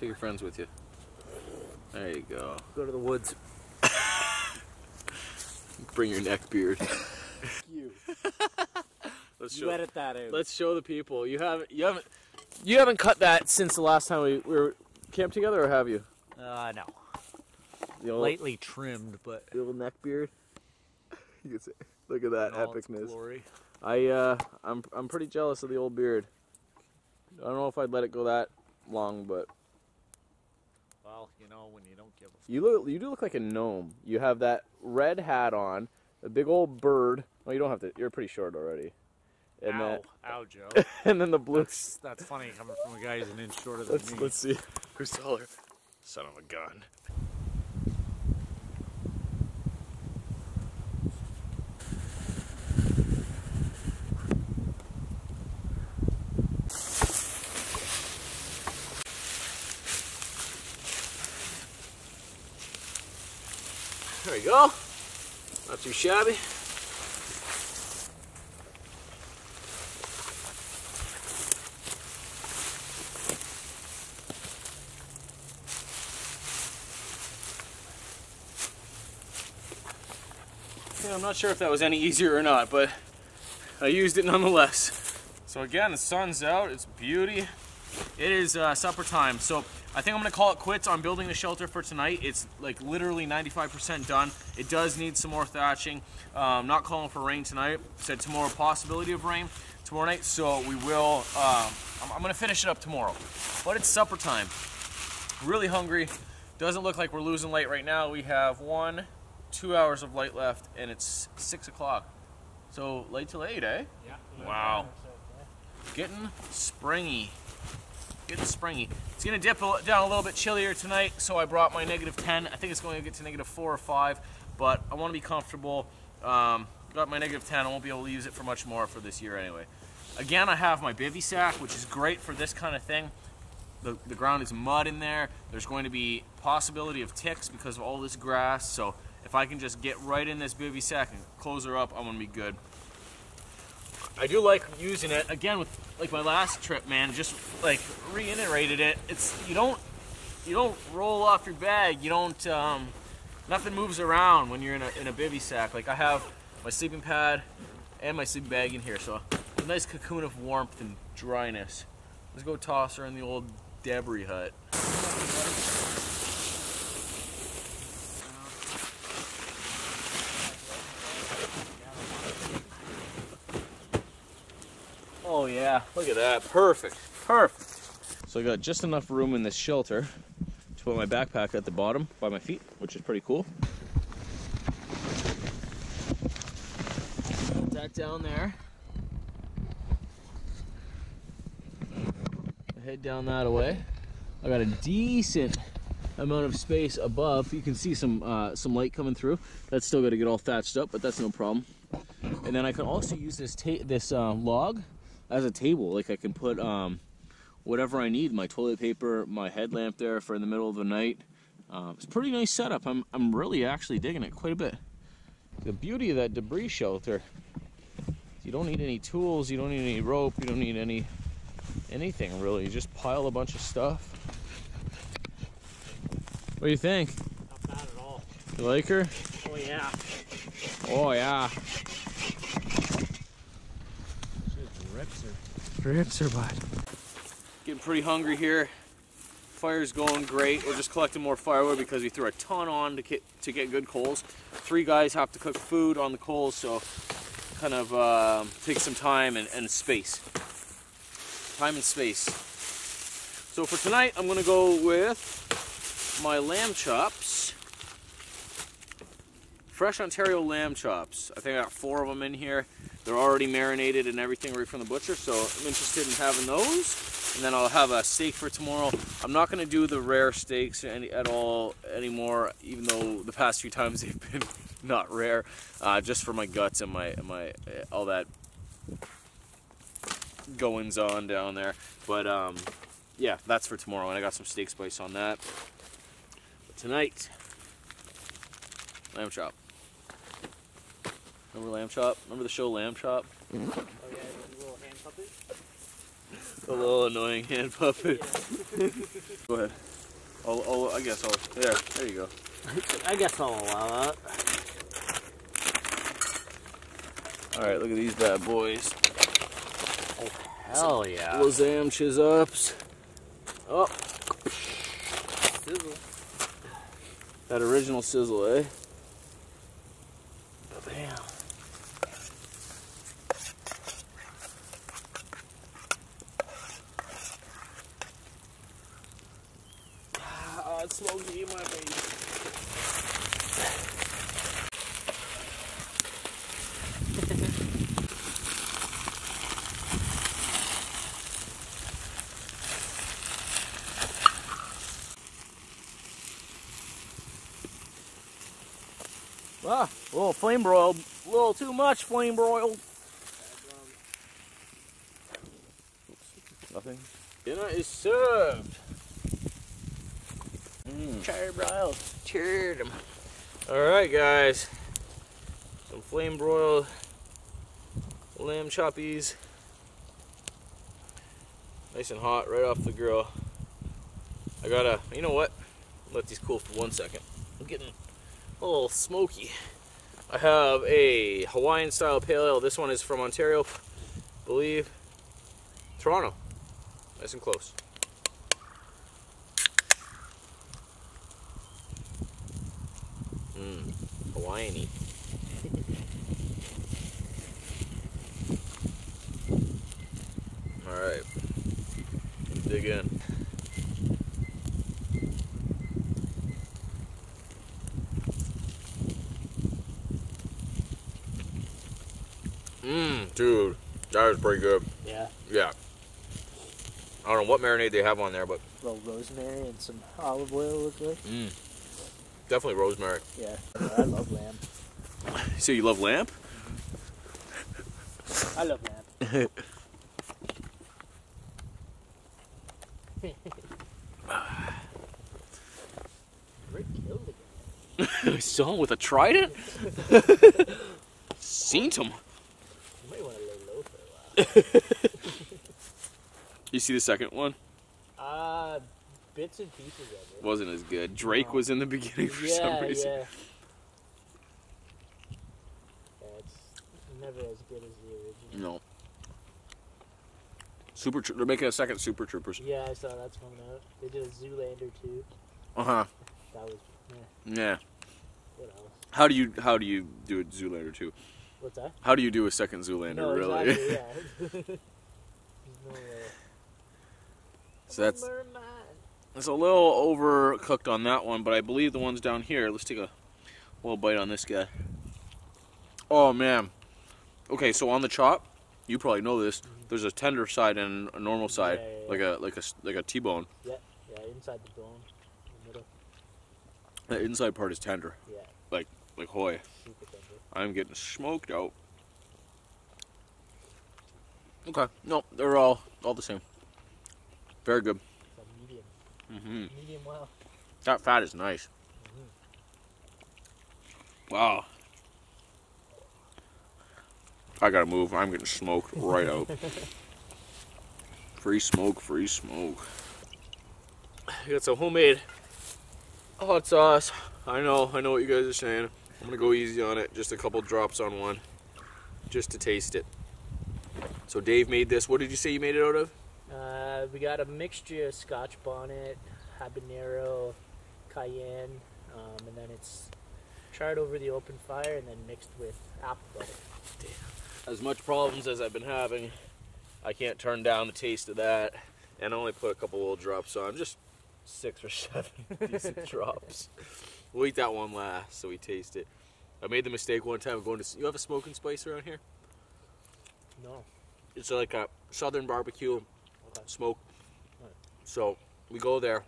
Take your friends with you. There you go. Go to the woods. Bring your neck beard. you. Let's show, you edit that out. Let's show the people. You haven't. You haven't. You haven't cut that since the last time we, we were camped together, or have you? Uh, no. The old, Lightly trimmed, but the little neck beard. You can see, look at that epicness. Glory. I uh, I'm I'm pretty jealous of the old beard. I don't know if I'd let it go that long, but. Well, you know, when you don't give a fuck. You look, you do look like a gnome. You have that red hat on, a big old bird. Well, you don't have to. You're pretty short already. And ow, that, ow, Joe. And then the blue. That's, that's funny coming from a guy who's an inch shorter than let's, me. Let's see. Who's taller? Son of a gun. There we go. Not too shabby. Yeah, I'm not sure if that was any easier or not, but I used it nonetheless. So again, the sun's out. It's beauty. It is uh, supper time. So. I think I'm gonna call it quits on building the shelter for tonight. It's like literally ninety-five percent done. It does need some more thatching. Um, not calling for rain tonight. Said tomorrow possibility of rain tomorrow night. So we will, uh, I'm, I'm gonna finish it up tomorrow. But it's supper time. Really hungry. Doesn't look like we're losing light right now. We have one, two hours of light left and it's six o'clock. So late till eight, eh? Yeah. Wow. Getting springy. Getting springy. It's gonna dip down a little bit chillier tonight, so I brought my negative ten. I think it's going to get to negative four or five, but I want to be comfortable. Um, got my negative ten. I won't be able to use it for much more for this year anyway. Again, I have my bivy sack, which is great for this kind of thing. The, the ground is mud in there. There's going to be possibility of ticks because of all this grass, so if I can just get right in this bivy sack and close her up, I'm gonna be good. I do like using it, again, with like my last trip, man, just like reiterated it. It's, you don't, you don't roll off your bag, you don't, um, nothing moves around when you're in a, in a bivy sack. Like I have my sleeping pad and my sleeping bag in here, so a nice cocoon of warmth and dryness. Let's go toss her in the old debris hut. Oh yeah, look at that, perfect, perfect. So I got just enough room in this shelter to put my backpack at the bottom by my feet, which is pretty cool. Put that down there. Head down that away. I got a decent amount of space above. You can see some uh, some light coming through. That's still got to get all thatched up, but that's no problem. And then I can also use this ta this uh, log as a table. Like I can put um, whatever I need, my toilet paper, my headlamp there for in the middle of the night. Um, it's a pretty nice setup. I'm, I'm really actually digging it quite a bit. The beauty of that debris shelter, you don't need any tools, you don't need any rope, you don't need any anything really. You just pile a bunch of stuff. What do you think? Not bad at all. You like her? Oh yeah. Oh yeah. She just rips her. Rips her butt. Getting pretty hungry here. Fire's going great. We're just collecting more firewood because we threw a ton on to get to get good coals. Three guys have to cook food on the coals, so kind of uh, take some time and, and space. Time and space. So for tonight, I'm gonna go with my lamb chops. Fresh Ontario lamb chops. I think I got four of them in here. They're already marinated and everything right from the butcher, so I'm interested in having those. And then I'll have a steak for tomorrow. I'm not going to do the rare steaks any, at all anymore, even though the past few times they've been not rare, uh, just for my guts and my my uh, all that goings on down there. But um, yeah, that's for tomorrow, and I got some steak spice on that. But tonight, lamb chop. Remember lamb chop? Remember the show Lamb Chop? Oh yeah, the little hand puppet. A little annoying hand puppet. Yeah. Go ahead. I'll, I'll, I guess I'll. There, there you go. I guess I'll allow that. Alright, look at these bad boys. Oh, hell some yeah. Lozam chiz ups. Oh. Sizzle. That original sizzle, eh? Bam. Smoky in my ah, a little flame broiled, a little too much flame broiled. Oops, nothing. Dinner is served. Mm. Cheer broiled. Cheered them. Alright guys. Some flame broiled lamb choppies. Nice and hot right off the grill. I gotta, you know what? Let these cool for one second. I'm getting a little smoky. I have a Hawaiian style pale ale. This one is from Ontario, I believe. Toronto. Nice and close. Mm, Hawaiian-y. Alright, dig in. Mmm, dude, that was pretty good. Yeah? Yeah. I don't know what marinade they have on there, but... A little rosemary and some olive oil look good. Mmm. Definitely rosemary. Yeah, I love lamb. So you love lamb? I love lamb. Rick killed it. I saw him with a trident? Seen him. You might want to lay low for a while. You see the second one? Uh... Bits and pieces of it. Wasn't as good. Drake oh. was in the beginning for yeah, some reason. Yeah. yeah, it's never as good as the original. No. Super. They're making a second Super Troopers. Yeah, I saw that's coming out. They did a Zoolander too. Uh huh. That was. Yeah. yeah. What else? How do you How do you do a Zoolander two? What's that? How do you do a second Zoolander? No, really? Exactly, yeah. There's no way. So that's. It's a little overcooked on that one, but I believe the ones down here. Let's take a little bite on this guy. Oh, man. Okay, so on the chop, you probably know this. There's a tender side and a normal side, yeah, yeah, yeah. like a like a like a T-bone. Yeah, yeah, inside the bone, in the middle. The inside part is tender. Yeah. Like, like Hoy. I'm getting smoked out. Okay. No, they're all all the same. Very good. Medium. Mm-hmm. Medium well. That fat is nice. Mm-hmm. Wow. I gotta move. I'm getting smoked right out. Free smoke, free smoke. You got some homemade hot sauce. I know, I know what you guys are saying. I'm gonna go easy on it. Just a couple drops on one, just to taste it. So Dave made this. What did you say you made it out of? Uh, we got a mixture of Scotch bonnet, habanero, cayenne, um, and then it's charred over the open fire and then mixed with apple butter. Damn. As much problems as I've been having, I can't turn down the taste of that, and I only put a couple little drops on, just six or seven decent drops. We'll eat that one last so we taste it. I made the mistake one time of going to, you have a smoking spice around here? No. It's like a southern barbecue, okay. Smoke. Right. So we go there.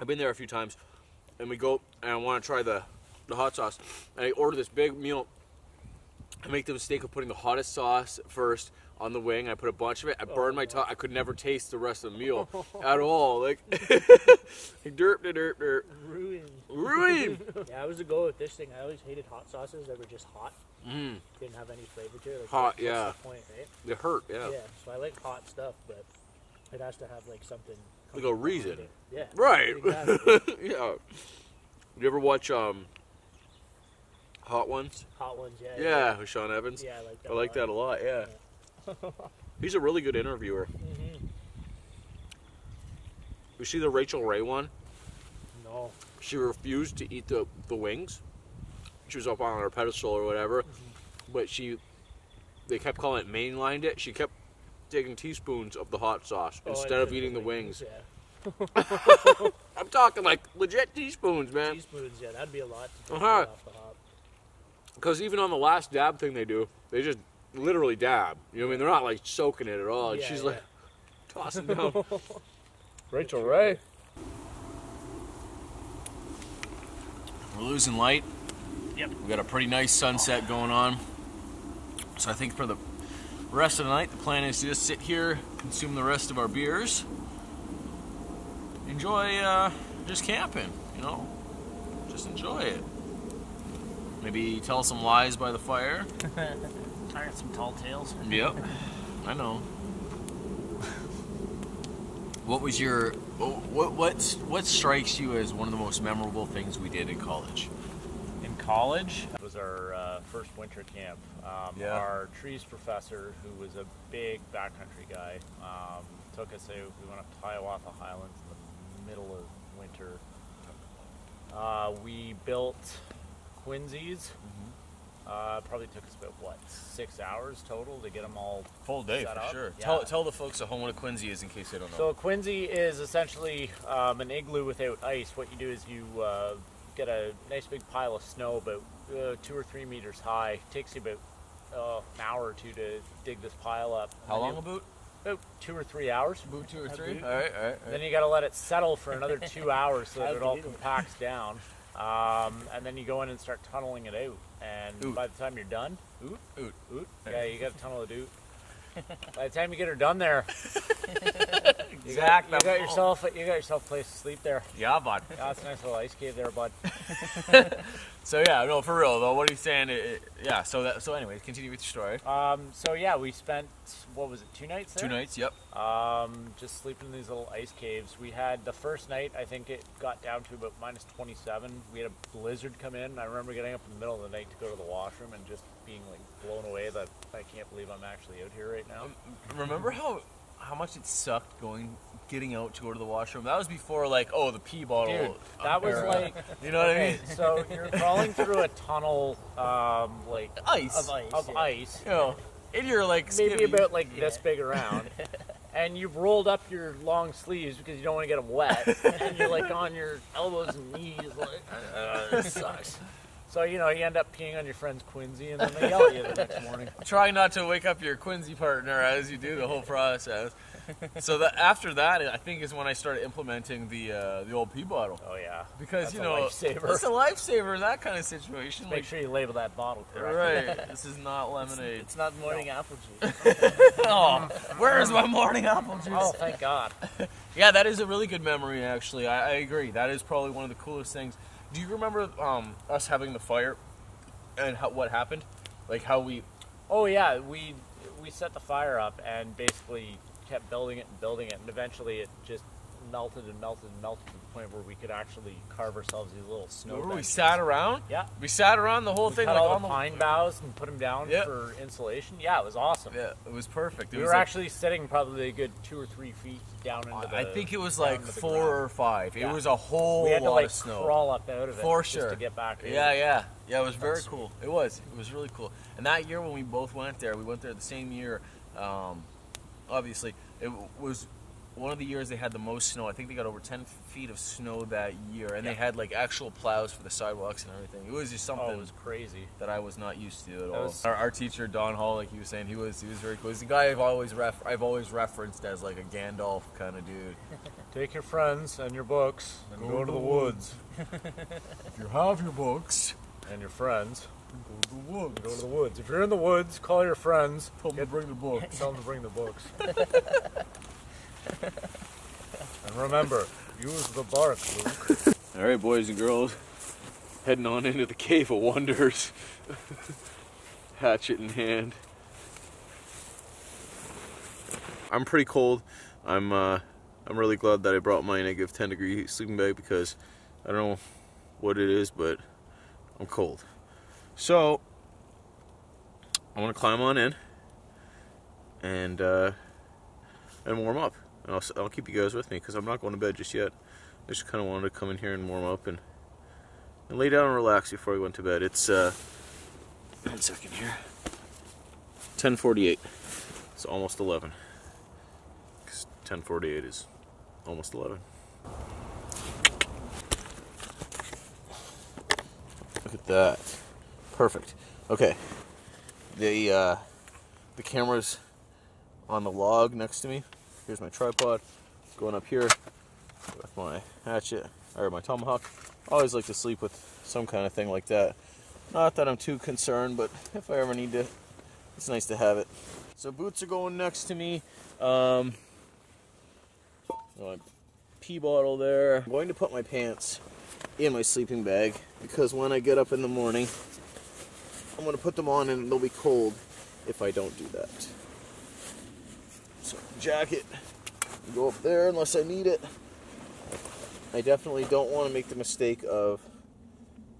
I've been there a few times, and we go, and I want to try the, the hot sauce. And I order this big meal. I make the mistake of putting the hottest sauce first on the wing. I put a bunch of it. I burned oh, my tongue. I could never taste the rest of the meal at all. Like, derp, derp, derp. Ruin. Ruin. Yeah, I was a go with this thing. I always hated hot sauces that were just hot. Mm. Didn't have any flavor to it. Like, hot, that's yeah. The point, right? They hurt, yeah. Yeah, so I like hot stuff, but it has to have like something. Like a reason. Yeah. Right. Exactly. Yeah. You ever watch um? Hot Ones? Hot Ones, yeah. Yeah, yeah. With Sean Evans. Yeah, I like that I like a lot. that a lot, yeah. yeah. He's a really good interviewer. Mm-hmm. You see the Rachel Ray one? No. She refused to eat the, the wings. She was up on her pedestal or whatever. Mm-hmm. But she, they kept calling it mainlined it. She kept taking teaspoons of the hot sauce oh, instead of eating the wings. Yeah. I'm talking like legit teaspoons, man. Teaspoons, yeah, that'd be a lot to take uh-huh. off the hop. Because even on the last dab thing they do, they just literally dab. You know what I mean? They're not like soaking it at all. Yeah, she's yeah. like tossing down. Rachel Ray. We're losing light. Yep. We got a pretty nice sunset going on. So I think for the rest of the night, the plan is to just sit here, consume the rest of our beers, enjoy uh, just camping. You know, just enjoy it. Maybe tell some lies by the fire. I got some tall tales. Yep, I know. What was your what what's what strikes you as one of the most memorable things we did in college? In college, it was our uh, first winter camp. Um, yeah. Our trees professor, who was a big backcountry guy, um, took us out. We went up to Hiawatha Highlands in the middle of winter. Uh, we built Quinzees. Mm-hmm. Uh, probably took us about what six hours total to get them all full day set for up. Sure. Yeah. Tell tell the folks at home what a Quinzee is in case they don't know. So a Quinzee is essentially um, an igloo without ice. What you do is you uh, get a nice big pile of snow, about uh, two or three meters high. It takes you about uh, an hour or two to dig this pile up. How long a boot? About two or three hours. Boot two or three. All right, all right, all right. Then you got to let it settle for another two hours so that it all compacts down. Um, and then you go in and start tunneling it out, and oot. By the time you're done, oot, oot, oot, yeah, you got to tunnel it out. By the time you get her done there, you, exactly. got, you got yourself, you got yourself a place to sleep there. Yeah, bud. Yeah, that's a nice little ice cave there, bud. So yeah, no, for real though. What are you saying? It, it, yeah. So that. So anyway, continue with your story. Um. So yeah, we spent what was it? Two nights there? Two nights. Yep. Um. Just sleeping in these little ice caves. We had the first night. I think it got down to about minus twenty-seven. We had a blizzard come in. I remember getting up in the middle of the night to go to the washroom and just being like blown away that I can't believe I'm actually out here right now. Remember how how much it sucked going. Getting out to go to the washroom. That was before like, oh, the pee bottle. Dude, that was like, you know what I mean? So you're crawling through a tunnel, um, like ice of ice, of yeah. ice. You know, and you're like maybe skinny. About like yeah. this big around, and you've rolled up your long sleeves because you don't want to get them wet, and you're like on your elbows and knees, like uh, this sucks. So, you know, you end up peeing on your friend's Quinzee, and then they yell at you the next morning. Try not to wake up your Quinzee partner as you do the whole process. So that, after that, I think is when I started implementing the uh, the old pea bottle. Oh, yeah. Because, that's you know, a lifesaver. It's a lifesaver, that kind of situation. Just make like, sure you label that bottle correctly. Right. This is not lemonade. It's, it's not morning no. apple juice. Oh, where is my morning apple juice? Oh, thank God. Yeah, that is a really good memory, actually. I, I agree. That is probably one of the coolest things. Do you remember um, us having the fire and how, what happened? Like how we... Oh yeah, we we set the fire up and basically kept building it and building it, and eventually it just melted and melted and melted to the point where we could actually carve ourselves these little snow. Remember we sat around? Yeah. We sat around the whole we thing. Cut like all on the pine boughs and put them down yeah. for insulation. Yeah, it was awesome. Yeah, it was perfect. It we was were like, actually sitting probably a good two or three feet down into the I think it was like four ground. or five. It yeah. was a whole we had to lot like of snow. Crawl up out of it for sure. Just to get back. Yeah, yeah, yeah. It was very That's cool. Sweet. It was. It was really cool. And that year when we both went there, we went there the same year. Um, obviously, it was one of the years they had the most snow. I think they got over ten feet of snow that year, and yeah. they had like actual plows for the sidewalks and everything. It was just something. Oh, it was crazy that I was not used to at that all. Was... Our, our teacher Don Hall, like he was saying, he was he was very cool. He's the guy I've always ref I've always referenced as like a Gandalf kind of dude. Take your friends and your books and go, go to, to the woods. woods. If you have your books and your friends, go to the woods. Go to the woods. If you're in the woods, call your friends. Tell them Get, to bring the books. Tell them to bring the books. And remember, use the bark, Luke. All right, boys and girls, heading on into the Cave of Wonders, hatchet in hand. I'm pretty cold. I'm uh, I'm really glad that I brought my negative ten degree sleeping bag because I don't know what it is, but I'm cold. So I want to climb on in and uh, and warm up. And I'll, I'll keep you guys with me because I'm not going to bed just yet. I just kind of wanted to come in here and warm up and, and lay down and relax before I went to bed. It's uh, one second here. ten forty-eight. It's almost eleven. Because ten forty-eight is almost eleven. Look at that. Perfect. Okay. The uh, the camera's on the log next to me. Here's my tripod, going up here with my hatchet, or my tomahawk. I always like to sleep with some kind of thing like that. Not that I'm too concerned, but if I ever need to, it's nice to have it. So boots are going next to me. Um, my pee bottle there. I'm going to put my pants in my sleeping bag because when I get up in the morning, I'm going to put them on and they'll be cold if I don't do that. So jacket, go up there unless I need it. I definitely don't want to make the mistake of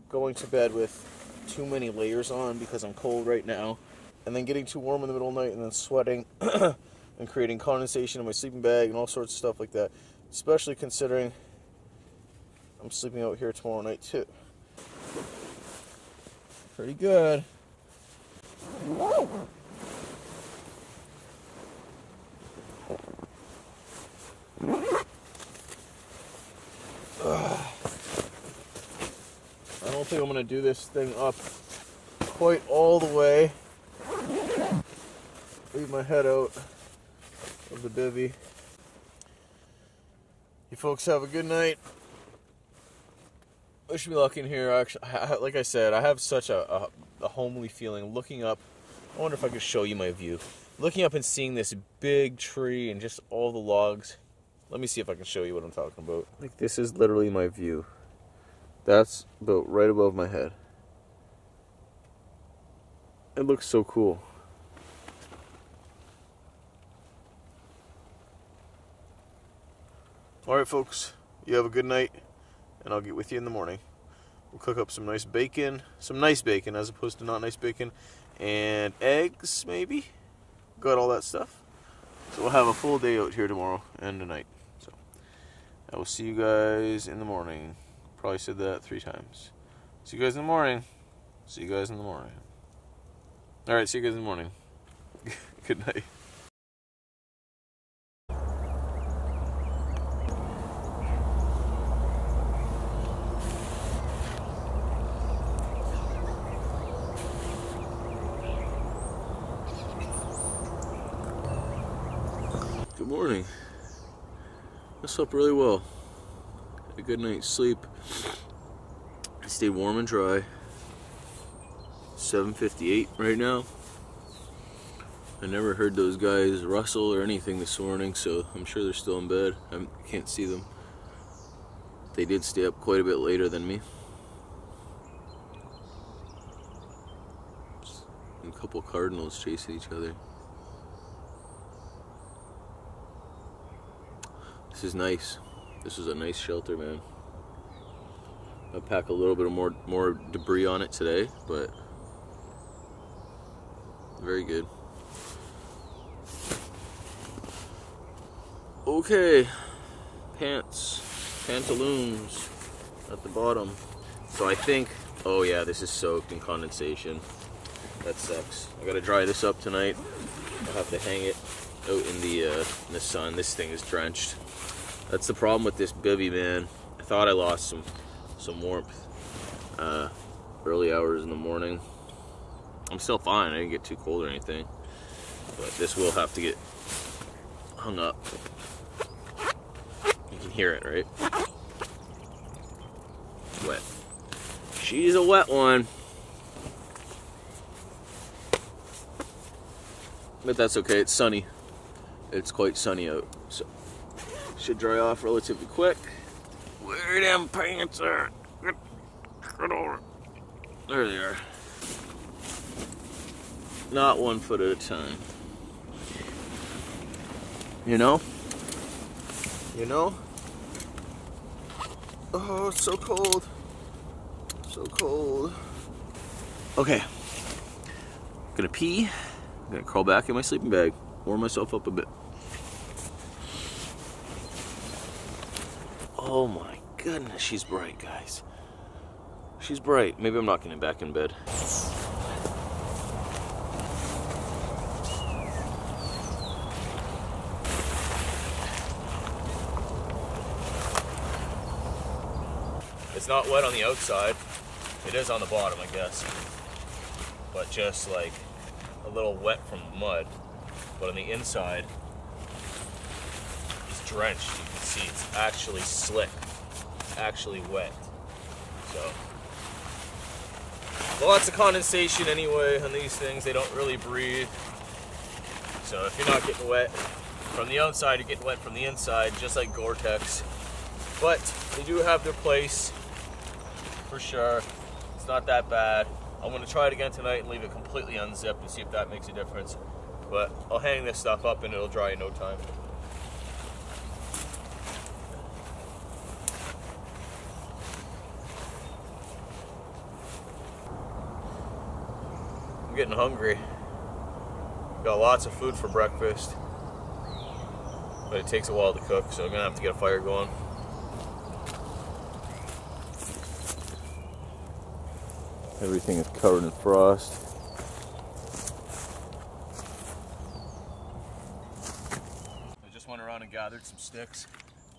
going to bed with too many layers on because I'm cold right now and then getting too warm in the middle of the night and then sweating and creating condensation in my sleeping bag and all sorts of stuff like that, especially considering I'm sleeping out here tomorrow night too. Pretty good. Whoa. Uh, I don't think I'm going to do this thing up quite all the way. Leave my head out of the bivvy. You folks have a good night. Wish me luck in here. Actually, like I said, I have such a, a, a homely feeling looking up. I wonder if I could show you my view. Looking up and seeing this big tree and just all the logs. Let me see if I can show you what I'm talking about. Like, this is literally my view. That's about right above my head. It looks so cool. Alright folks, you have a good night and I'll get with you in the morning. We'll cook up some nice bacon, some nice bacon as opposed to not nice bacon, and eggs maybe? Got all that stuff. So we'll have a full day out here tomorrow and tonight. So I will see you guys in the morning. Probably said that three times. See you guys in the morning. See you guys in the morning. All right, see you guys in the morning. Good night. morning. I slept really well. Had a good night's sleep. I stayed warm and dry. seven fifty-eight right now. I never heard those guys rustle or anything this morning, so I'm sure they're still in bed. I can't see them. They did stay up quite a bit later than me. And a couple cardinals chasing each other. This is nice. This is a nice shelter, man. I'll pack a little bit of more, more debris on it today, but very good. Okay, pants, pantaloons at the bottom. So I think, oh yeah, this is soaked in condensation. That sucks. I gotta dry this up tonight. I'll have to hang it out in the, uh, in the sun. This thing is drenched. That's the problem with this bivvy, man. I thought I lost some, some warmth uh, early hours in the morning. I'm still fine, I didn't get too cold or anything. But this will have to get hung up. Hear it, right? Wet. She's a wet one. But that's okay, it's sunny. It's quite sunny out, so should dry off relatively quick. Where them pants are? Get, get over. There they are. Not one foot at a time. You know? You know? Oh, it's so cold. So cold. Okay. I'm gonna pee. I'm gonna crawl back in my sleeping bag. Warm myself up a bit. Oh my goodness, she's bright, guys. She's bright. Maybe I'm not getting back in bed. It's not wet on the outside, it is on the bottom, I guess, but just like a little wet from the mud, but on the inside, it's drenched, you can see it's actually slick, it's actually wet, so lots of condensation anyway on these things, they don't really breathe, so if you're not getting wet from the outside, you're getting wet from the inside, just like Gore-Tex, but they do have their place. For sure, it's not that bad. I'm gonna try it again tonight and leave it completely unzipped and see if that makes a difference. But I'll hang this stuff up and it'll dry in no time. I'm getting hungry. Got lots of food for breakfast, but it takes a while to cook, so I'm gonna have to get a fire going. Everything is covered in frost. I just went around and gathered some sticks,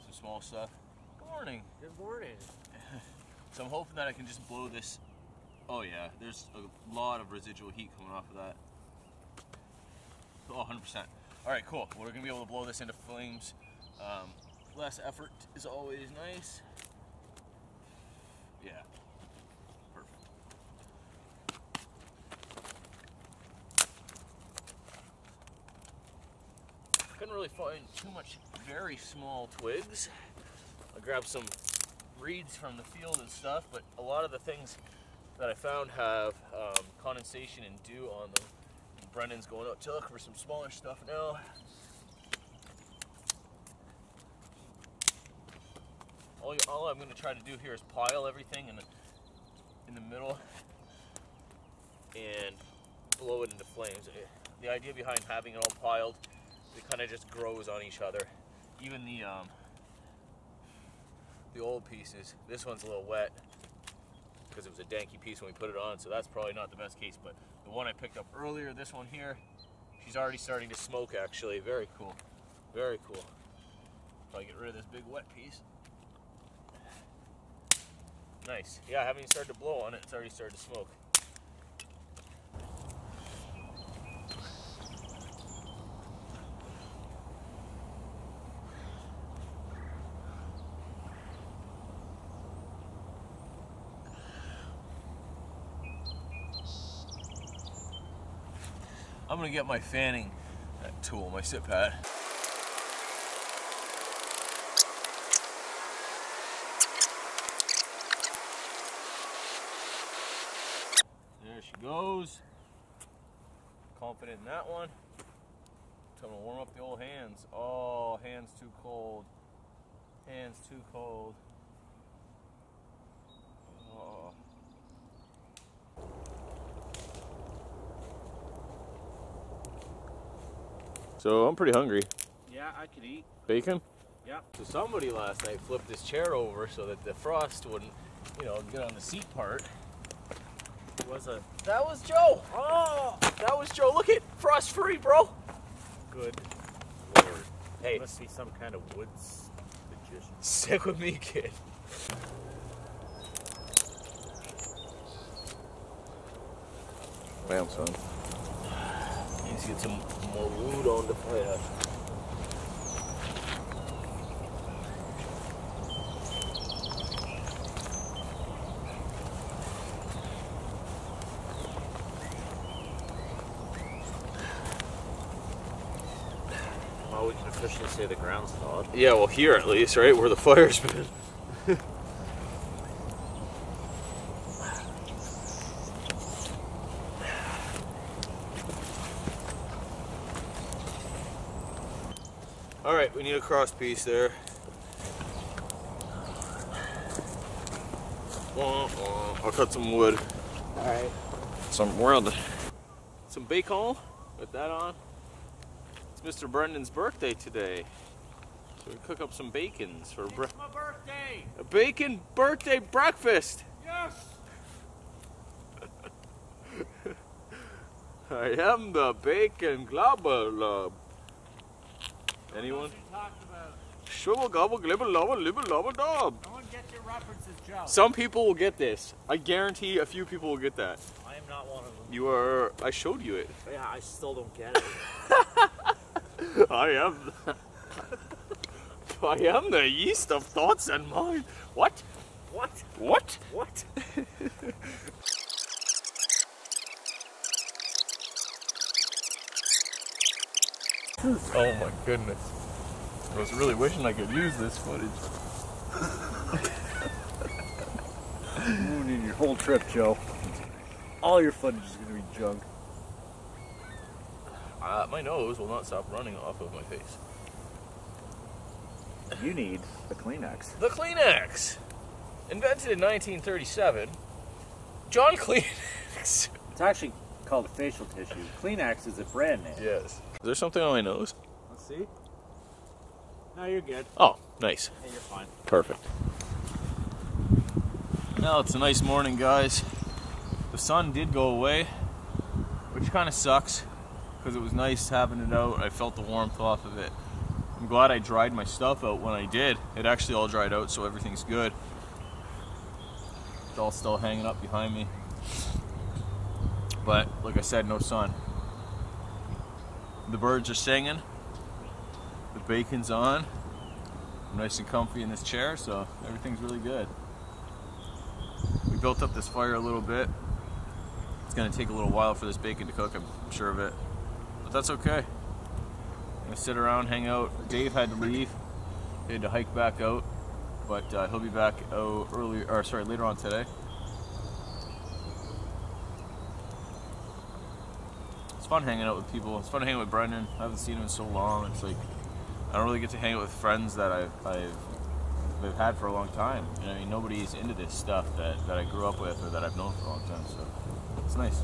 some small stuff. Good morning. Good morning. So I'm hoping that I can just blow this. Oh yeah, there's a lot of residual heat coming off of that. Oh, one hundred percent. All right, cool. We're gonna be able to blow this into flames. Um, less effort is always nice. Yeah. Couldn't really find too much very small twigs. I grabbed some reeds from the field and stuff, but a lot of the things that I found have um, condensation and dew on them. And Brendan's going out to look for some smaller stuff now. All, all I'm gonna try to do here is pile everything in the, in the middle and blow it into flames. The idea behind having it all piled, it kind of just grows on each other. Even the um, the old pieces. This one's a little wet because it was a danky piece when we put it on, so that's probably not the best case. But the one I picked up earlier, this one here, she's already starting to smoke actually. Very cool. Very cool. Probably get rid of this big wet piece. Nice. Yeah, I haven't even started to blow on it. It's already started to smoke. I'm gonna get my fanning tool, my sit pad. There she goes. Confident in that one. So I'm gonna warm up the old hands. Oh, hands too cold. Hands too cold. Oh. So I'm pretty hungry. Yeah, I could eat. Bacon? Yeah. So somebody last night flipped this chair over so that the frost wouldn't, you know, get on the seat part. It was a... That was Joe! Oh! That was Joe. Look at frost free, bro! Good Lord. Hey. Must be some kind of woods magician. Stick with me, kid. Bam, son. Let's get some more wood on the fire. Especially say the ground's thawed. Yeah, well here at least, right? Where the fire's been. Alright, we need a cross piece there. Wah, wah. I'll cut some wood. Alright. Some world. Some bacon. Put that on. Mister Brendan's birthday today, so we cook up some bacons for breakfast. My birthday! A bacon birthday breakfast! Yes! I am the bacon globble. Anyone? Shubble gobble glibble lobble libble lobble dob. No one gets your references, Joe. Some people will get this. I guarantee a few people will get that. I am not one of them. You are. I showed you it. Yeah, I still don't get it. I am the, I am the yeast of thoughts and mind. What? What? What? What? Oh my goodness. I was really wishing I could use this footage. You need your whole trip, Joe. All your footage is going to be junk. Uh, my nose will not stop running off of my face. You need the Kleenex. The Kleenex! Invented in nineteen thirty-seven. John Kleenex. It's actually called facial tissue. Kleenex is a brand name. Yes. Is there something on my nose? Let's see. No, you're good. Oh, nice. Hey, you're fine. Perfect. Now it's a nice morning, guys. The sun did go away, which kind of sucks, because it was nice having it out. I felt the warmth off of it. I'm glad I dried my stuff out when I did. It actually all dried out, so everything's good. It's all still hanging up behind me. But like I said, no sun. The birds are singing. The bacon's on. I'm nice and comfy in this chair, so everything's really good. We built up this fire a little bit. It's gonna take a little while for this bacon to cook, I'm sure of it. That's okay. I'm gonna sit around, hang out. Dave had to leave; he had to hike back out, but uh, he'll be back oh, early, or sorry, later on today. It's fun hanging out with people. It's fun hanging with Brendan. I haven't seen him in so long. It's like I don't really get to hang out with friends that I've I've, I've had for a long time. You know, I mean, nobody's into this stuff that that I grew up with or that I've known for a long time. So it's nice.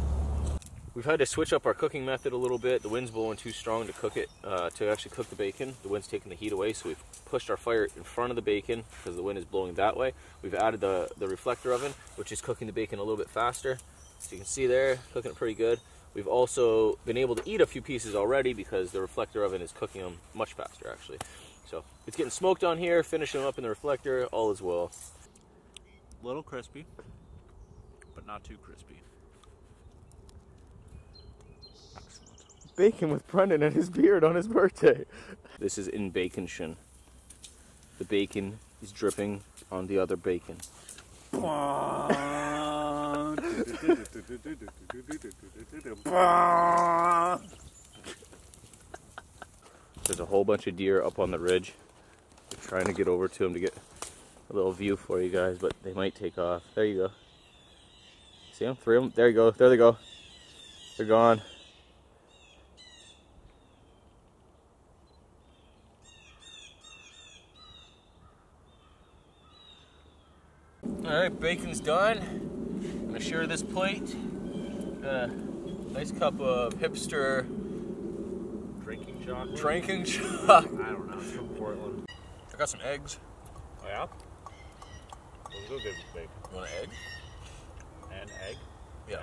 We've had to switch up our cooking method a little bit. The wind's blowing too strong to cook it, uh, to actually cook the bacon. The wind's taking the heat away, so we've pushed our fire in front of the bacon because the wind is blowing that way. We've added the, the reflector oven, which is cooking the bacon a little bit faster. So you can see there, cooking it pretty good. We've also been able to eat a few pieces already because the reflector oven is cooking them much faster, actually. So it's getting smoked on here, finishing them up in the reflector, all is well. A little crispy, but not too crispy. Bacon with Brendan and his beard on his birthday. This is in bacon-shin. The bacon is dripping on the other bacon. There's a whole bunch of deer up on the ridge. We're trying to get over to them to get a little view for you guys, but they might take off. There you go. See them? Three of them. There you go. There they go. They're gone. Alright, bacon's done. I'm going to share this plate. Got a nice cup of hipster drinking chocolate. Drinking chocolate. I don't know, it's from Portland. I got some eggs. Oh, yeah? Let's go get this bacon. You want an egg? An egg? Yeah.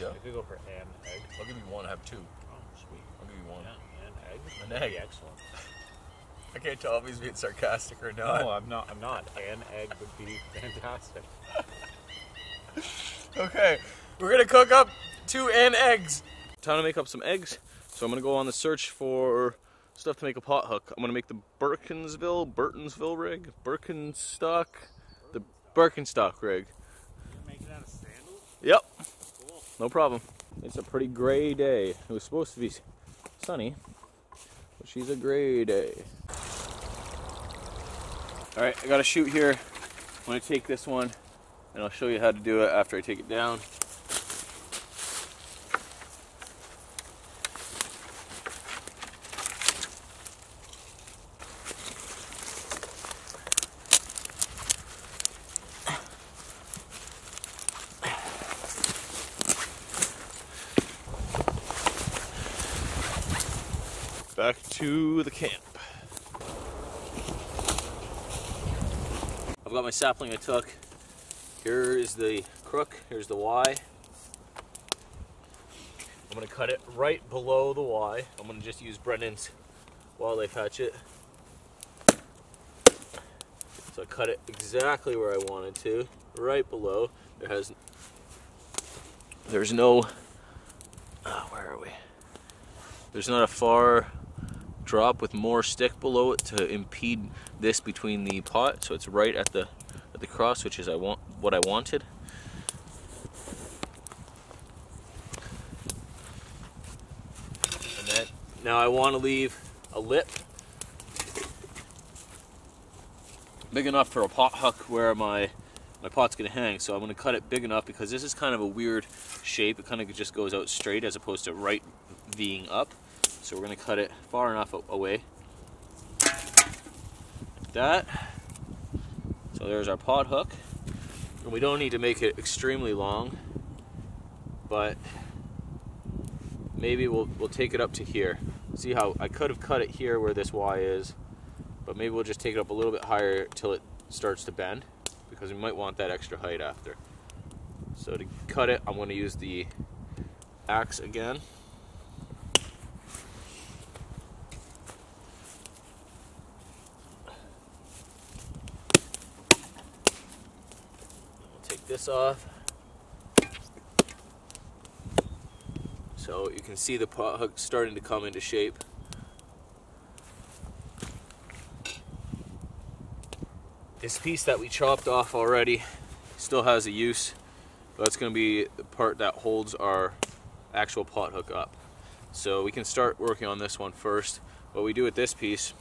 Yeah. I could go for an egg. I'll give you one, I have two. Oh, sweet. I'll give you one. Yeah, an egg? An egg, excellent. I can't tell if he's being sarcastic or not. No, I'm not. I'm not. An egg would be fantastic. Okay, we're gonna cook up two an eggs. Time to make up some eggs. So I'm gonna go on the search for stuff to make a pot hook. I'm gonna make the Burkinsville, Burtonsville rig, Birkenstock, the Birkenstock rig. You make it out of sandals? Yep. Cool. No problem. It's a pretty gray day. It was supposed to be sunny. She's a gray day. Alright, I got a shoot here. I'm going to take this one and I'll show you how to do it after I take it down. Back to the camp. I've got my sapling I took. Here is the crook, here's the Y. I'm gonna cut it right below the Y. I'm gonna just use Brendan's wildlife hatchet. So I cut it exactly where I wanted to, right below. There has, there's no, oh, where are we? There's not a far drop with more stick below it to impede this between the pot, so it's right at the at the cross, which is I want what I wanted. And then now I want to leave a lip big enough for a pot hook where my my pot's gonna hang. So I'm gonna cut it big enough because this is kind of a weird shape. It kind of just goes out straight as opposed to right Ving up. So we're gonna cut it far enough away. Like that. So there's our pot hook. And we don't need to make it extremely long, but maybe we'll we'll take it up to here. See how I could have cut it here where this Y is, but maybe we'll just take it up a little bit higher till it starts to bend because we might want that extra height after. So to cut it, I'm gonna use the axe again. This off so you can see the pot hook starting to come into shape. This piece that we chopped off already still has a use. That's going to be the part that holds our actual pot hook up. So we can start working on this one first. What we do with this piece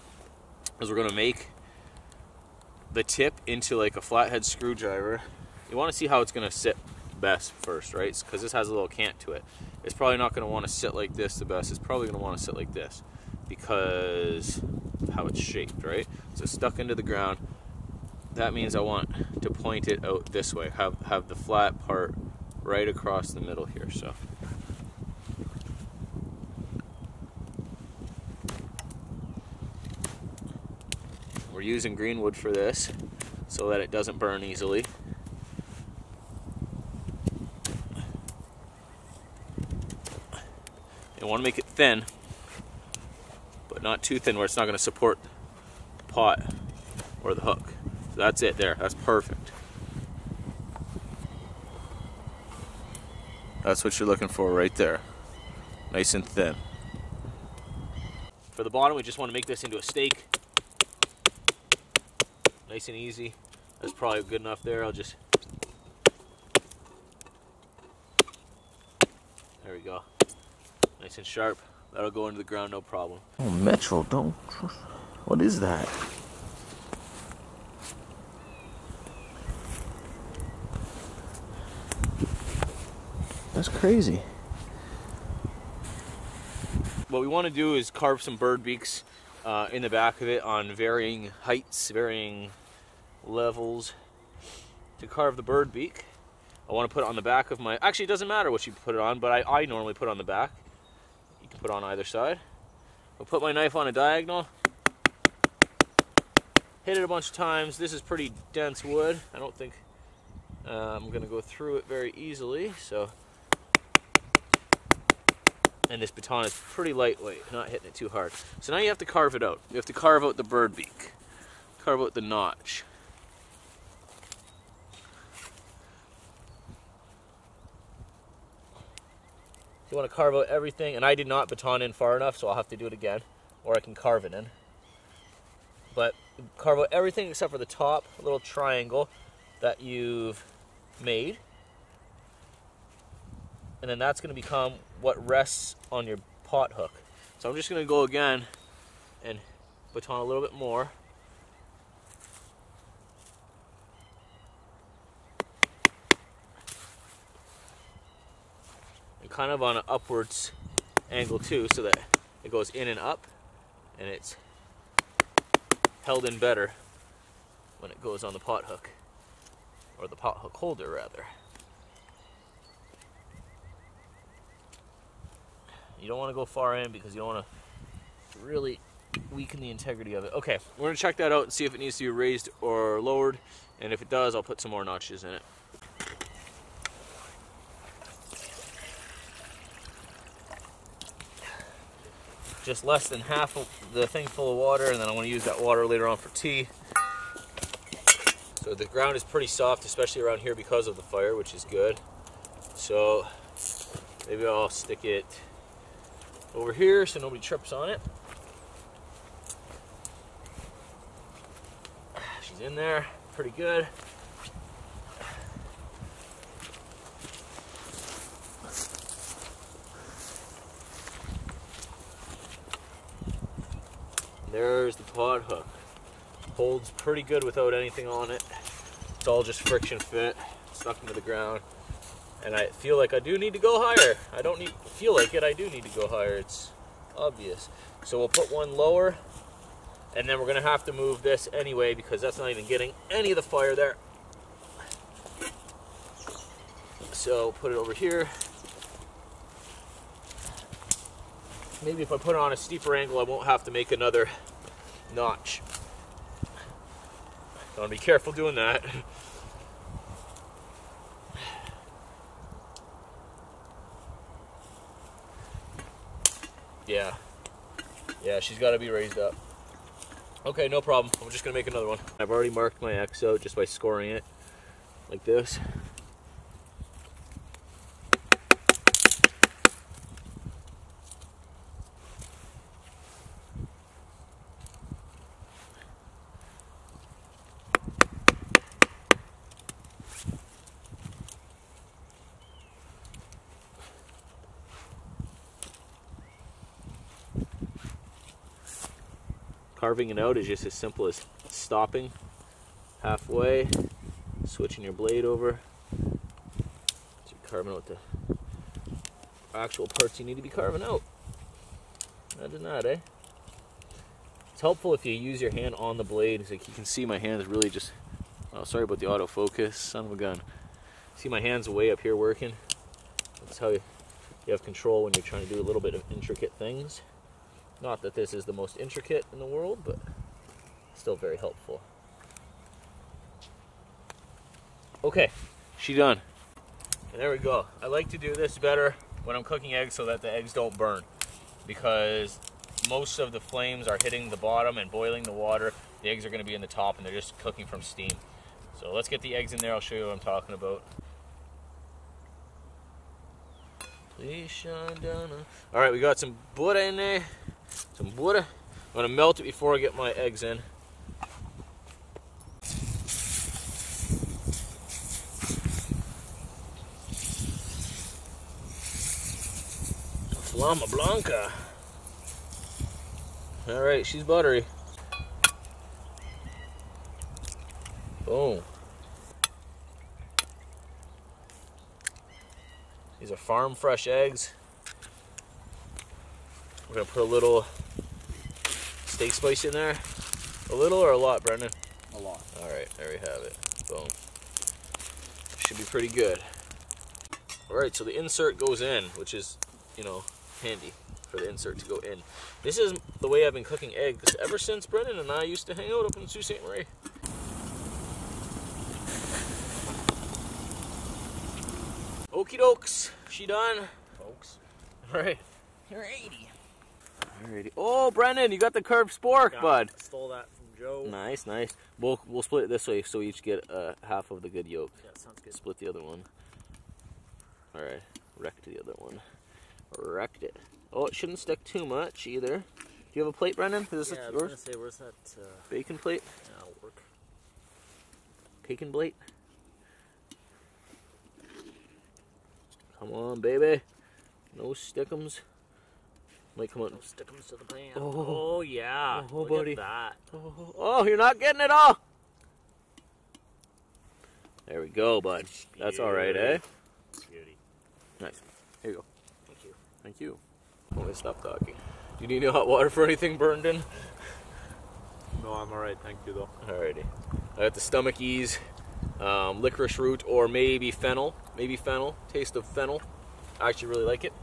is we're going to make the tip into like a flathead screwdriver. You want to see how it's going to sit best first, right? Because this has a little cant to it. It's probably not going to want to sit like this the best. It's probably going to want to sit like this because of how it's shaped, right? So stuck into the ground. That means I want to point it out this way. Have, have the flat part right across the middle here. So we're using green wood for this so that it doesn't burn easily. I want to make it thin, but not too thin where it's not going to support the pot or the hook. So that's it there. That's perfect. That's what you're looking for right there. Nice and thin. For the bottom, we just want to make this into a stake. Nice and easy. That's probably good enough there. I'll just There we go. Nice and sharp. That'll go into the ground, no problem. Oh, Metro, don't... What is that? That's crazy. What we want to do is carve some bird beaks uh, in the back of it on varying heights, varying levels. To carve the bird beak, I want to put it on the back of my... Actually, it doesn't matter what you put it on, but I, I normally put it on the back. You can put it on either side. I'll put my knife on a diagonal. Hit it a bunch of times. This is pretty dense wood. I don't think uh, I'm going to go through it very easily. So, and this baton is pretty lightweight, not hitting it too hard. So now you have to carve it out. You have to carve out the bird beak. Carve out the notch. You want to carve out everything, and I did not baton in far enough, so I'll have to do it again, or I can carve it in. But carve out everything except for the top little triangle that you've made. And then that's going to become what rests on your pot hook. So I'm just going to go again and baton a little bit more. And kind of on an upwards angle too, so that it goes in and up and it's held in better when it goes on the pot hook, or the pot hook holder rather. You don't want to go far in because you don't want to really weaken the integrity of it. Okay, we're going to check that out and see if it needs to be raised or lowered, and if it does, I'll put some more notches in it. Just less than half of the thing full of water, and then I want to use that water later on for tea. So the ground is pretty soft, especially around here because of the fire, which is good. So maybe I'll stick it over here so nobody trips on it. She's in there pretty good. There's the pod hook. Holds pretty good without anything on it. It's all just friction fit, stuck into the ground. And I feel like I do need to go higher. I don't need feel like it, I do need to go higher. It's obvious. So we'll put one lower, and then we're gonna have to move this anyway because that's not even getting any of the fire there. So put it over here. Maybe if I put it on a steeper angle, I won't have to make another notch. Gotta be careful doing that. Yeah. Yeah, she's gotta be raised up. Okay, no problem. I'm just gonna make another one. I've already marked my X out just by scoring it like this. Carving it out is just as simple as stopping halfway, switching your blade over, so you're carving out the actual parts you need to be carving out. Imagine that, eh? It's helpful if you use your hand on the blade. It's like you can see my hands really just... Oh, sorry about the autofocus, son of a gun. See my hands way up here working. That's how you, you have control when you're trying to do a little bit of intricate things. Not that this is the most intricate in the world, but still very helpful. Okay, she done. And there we go. I like to do this better when I'm cooking eggs so that the eggs don't burn, because most of the flames are hitting the bottom and boiling the water. The eggs are going to be in the top and they're just cooking from steam. So let's get the eggs in there. I'll show you what I'm talking about. Please shine down. All right, we got some butter in there. Some butter. I'm gonna melt it before I get my eggs in. Flama Blanca. All right, she's buttery. Boom. These are farm fresh eggs. We're gonna put a little steak spice in there. A little or a lot, Brendan? A lot. All right, there we have it. Boom. Should be pretty good. All right, so the insert goes in, which is, you know, handy for the insert to go in. This is the way I've been cooking eggs ever since Brendan and I used to hang out up in Sault Ste. Marie. Okie dokes, she done. Folks. All right. Alrighty. Alrighty. Oh, Brendan, you got the curved spork, yeah, bud. I stole that from Joe. Nice, nice. We'll, we'll split it this way so we each get uh, half of the good yolk. Yeah, sounds good. Split the other one. Alright, wrecked the other one. Wrecked it. Oh, it shouldn't stick too much either. Do you have a plate, Brendan? Is this yeah, I was yours? Gonna say, where's that? Uh, Bacon plate? Yeah, that'll work. Bacon plate? Come on, baby. No stickums. Might come out. No stickums to the pan. Oh, oh yeah. Oh, look buddy. At that. Oh, oh, you're not getting it all. There we go, bud. That's all right, eh? Beauty. Nice. Here you go. Thank you. Thank you. Oh, I stopped talking. Do you need any hot water for anything, Brendan? No, I'm all right. Thank you, though. Alrighty. I got the stomach ease, um, licorice root, or maybe fennel. Maybe fennel. Taste of fennel. I actually really like it.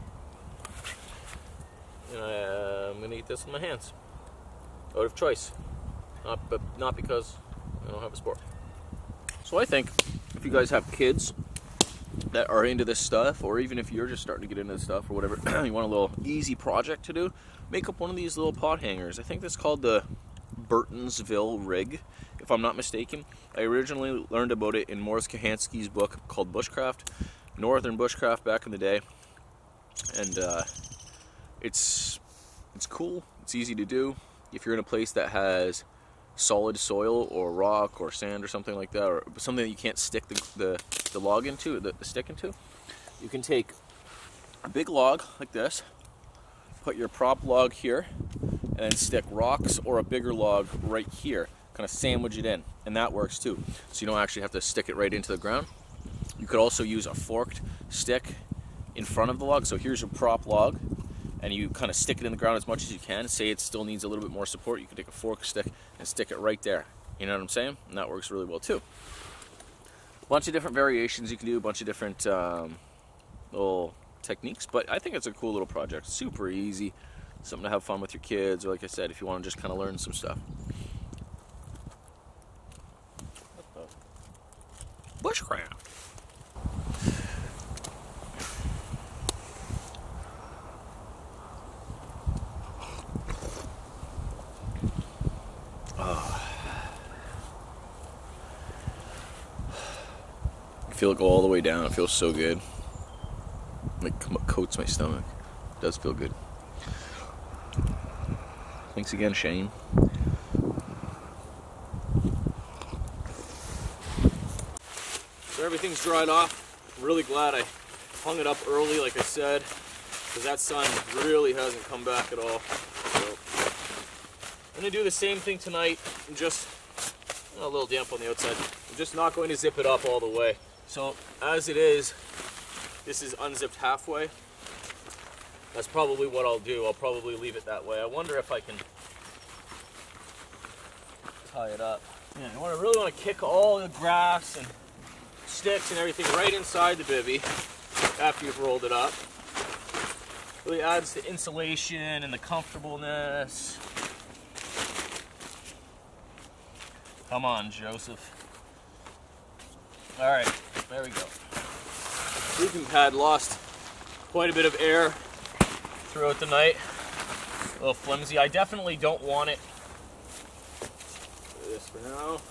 And I, uh, I'm going to eat this with my hands. Out of choice. Not, but not because I don't have a spork. So I think if you guys have kids that are into this stuff, or even if you're just starting to get into this stuff or whatever, you want a little easy project to do, make up one of these little pot hangers. I think that's called the Burtonsville rig, if I'm not mistaken. I originally learned about it in Morris Kahansky's book called Bushcraft, Northern Bushcraft, back in the day. And uh, it's it's cool, it's easy to do. If you're in a place that has solid soil or rock or sand or something like that, or something that you can't stick the, the, the log into, the, the stick into, you can take a big log like this, put your prop log here, and then stick rocks or a bigger log right here, kind of sandwich it in, and that works too. So you don't actually have to stick it right into the ground. You could also use a forked stick in front of the log. So here's your prop log, and you kind of stick it in the ground as much as you can. Say it still needs a little bit more support, you can take a fork stick and stick it right there. You know what I'm saying? And that works really well too. A bunch of different variations you can do, a bunch of different um, little techniques, but I think it's a cool little project. Super easy, something to have fun with your kids, or like I said, if you want to just kind of learn some stuff. What the? Bushcraft. I feel it go all the way down. It feels so good. It coats my stomach. It does feel good. Thanks again, Shane. So everything's dried off. I'm really glad I hung it up early, like I said, because that sun really hasn't come back at all. So I'm gonna do the same thing tonight. I'm just I'm a little damp on the outside. I'm just not going to zip it up all the way. So as it is, this is unzipped halfway. That's probably what I'll do. I'll probably leave it that way. I wonder if I can tie it up. Yeah, I want to really want to kick all the grass and sticks and everything right inside the bivvy after you've rolled it up. Really adds the insulation and the comfortableness. Come on, Joseph. All right. There we go. The sleeping pad lost quite a bit of air throughout the night. A little flimsy. I definitely don't want it. Do this for now.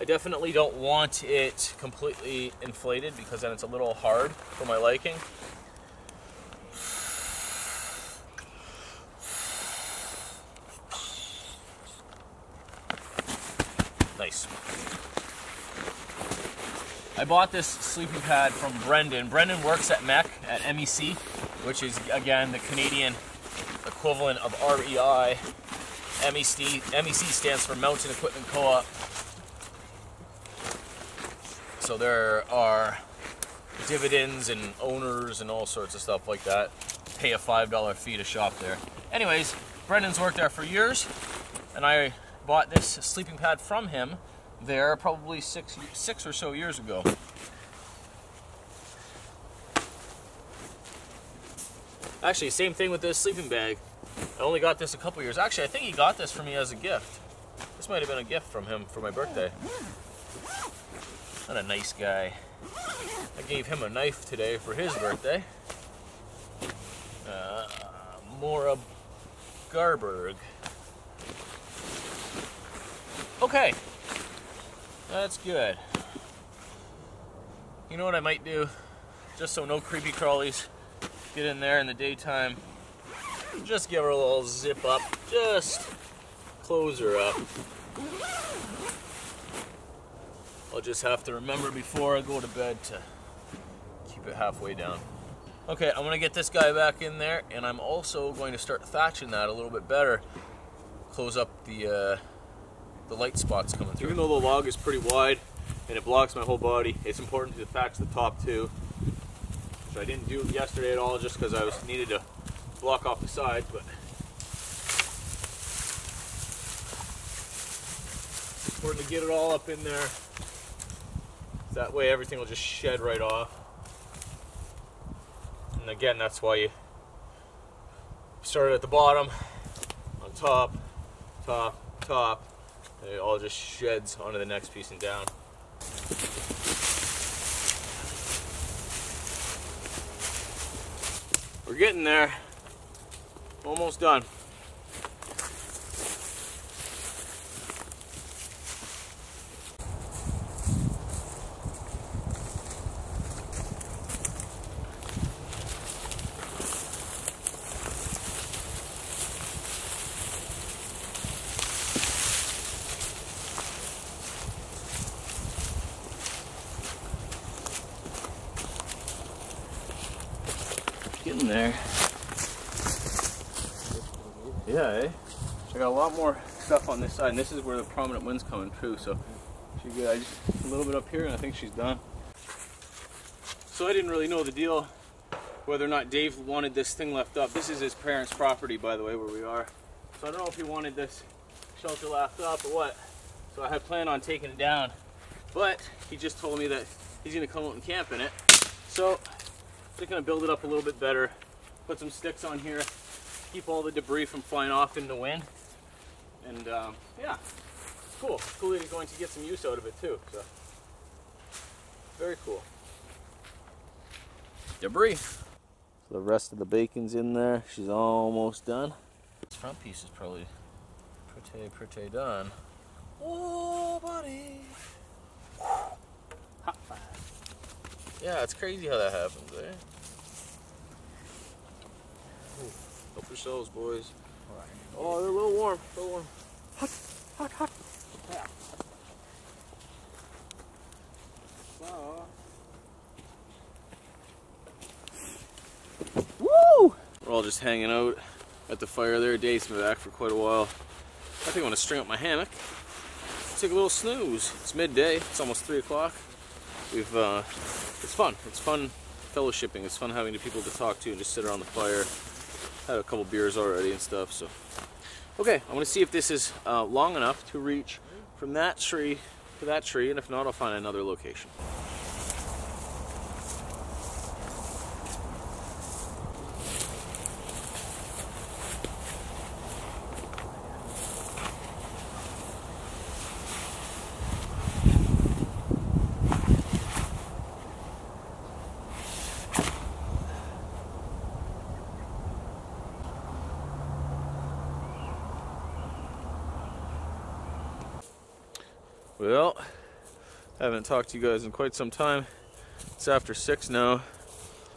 I definitely don't want it completely inflated, because then it's a little hard for my liking. Nice. I bought this sleeping pad from Brendan. Brendan works at M E C, at M E C, which is, again, the Canadian equivalent of R E I. M E C, M E C stands for Mountain Equipment Co-op. So there are dividends and owners and all sorts of stuff like that. Pay a five dollar fee to shop there. Anyways, Brendan's worked there for years, and I bought this sleeping pad from him there probably six, six or so years ago. Actually, same thing with this sleeping bag. I only got this a couple years. Actually, I think he got this for me as a gift. This might have been a gift from him for my birthday. What a nice guy. I gave him a knife today for his birthday. Uh, Mora Garberg. Okay, that's good. You know what I might do? Just so no creepy crawlies get in there in the daytime, just give her a little zip up. Just close her up. I'll just have to remember before I go to bed to keep it halfway down. Okay, I'm gonna get this guy back in there, and I'm also going to start thatching that a little bit better. Close up the uh, the light spots coming through. Even though the log is pretty wide and it blocks my whole body, it's important to thatch the top too, which I didn't do yesterday at all, just because I was needed to block off the sides, but it's important to get it all up in there. That way everything will just shed right off. And again, that's why you start at the bottom, on top, top, top, and it all just sheds onto the next piece and down. We're getting there. Almost done. Getting there. Yeah, eh? So I got a lot more stuff on this side, and this is where the prominent wind's coming through, so she got I just a little bit up here, and I think she's done. So I didn't really know the deal, whether or not Dave wanted this thing left up. This is his parents' property, by the way, where we are. So I don't know if he wanted this shelter left up or what, so I had planned on taking it down. But he just told me that he's gonna come out and camp in it. So I'm just gonna build it up a little bit better, put some sticks on here, keep all the debris from flying off in the wind. And um, yeah, it's cool. It's cool that you're going to get some use out of it too. So, very cool. Debris. So the rest of the bacon's in there. She's almost done. This front piece is probably pretty, pretty done. Oh, buddy. Hot fire. Yeah, it's crazy how that happens, eh? Ooh. Help yourselves, boys. All right. Oh, they're a little warm. A little warm. Hot, hot, hot. Yeah. So. Woo! We're all just hanging out at the fire there. Dave's been back for quite a while. I think I'm gonna string up my hammock. Take a little snooze. It's midday. It's almost three o'clock. We've. Uh, it's fun. It's fun fellowshipping. It's fun having the people to talk to and just sit around the fire. Had a couple beers already and stuff, so. Okay, I want to see if this is uh, long enough to reach from that tree to that tree, and if not, I'll find another location. Well, I haven't talked to you guys in quite some time. It's after six now.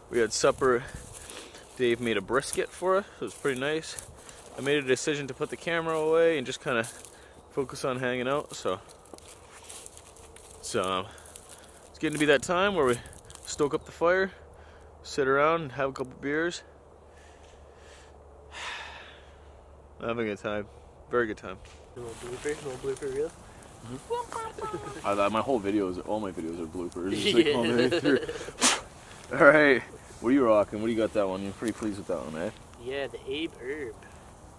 We had supper. Dave made a brisket for us. It was pretty nice. I made a decision to put the camera away and just kind of focus on hanging out. So, so um, let's getting to be that time where we stoke up the fire, sit around and have a couple beers. Having a good time. Very good time. No blooper, no blooper reel. Mm-hmm. I, my whole videos, all my videos are bloopers. Yeah. All the way through. All right, what are you rocking? What do you got that one? You're pretty pleased with that one, eh? Yeah, the Abe Herb.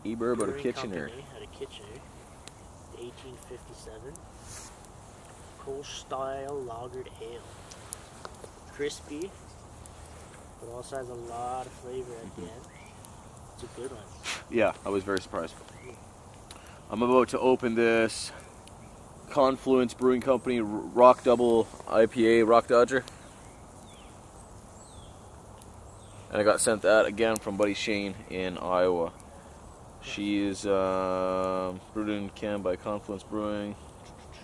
Abe Herb out of Kitchener. Out of Kitchener, eighteen fifty-seven. Coast-style lagered ale. Crispy, but also has a lot of flavor at mm-hmm. the end. It's a good one. Yeah, I was very surprised. I'm about to open this Confluence Brewing Company Rock Double I P A Rock Dodger. And I got sent that again from Buddy Shane in Iowa. She is uh, brewed in Canada by Confluence Brewing,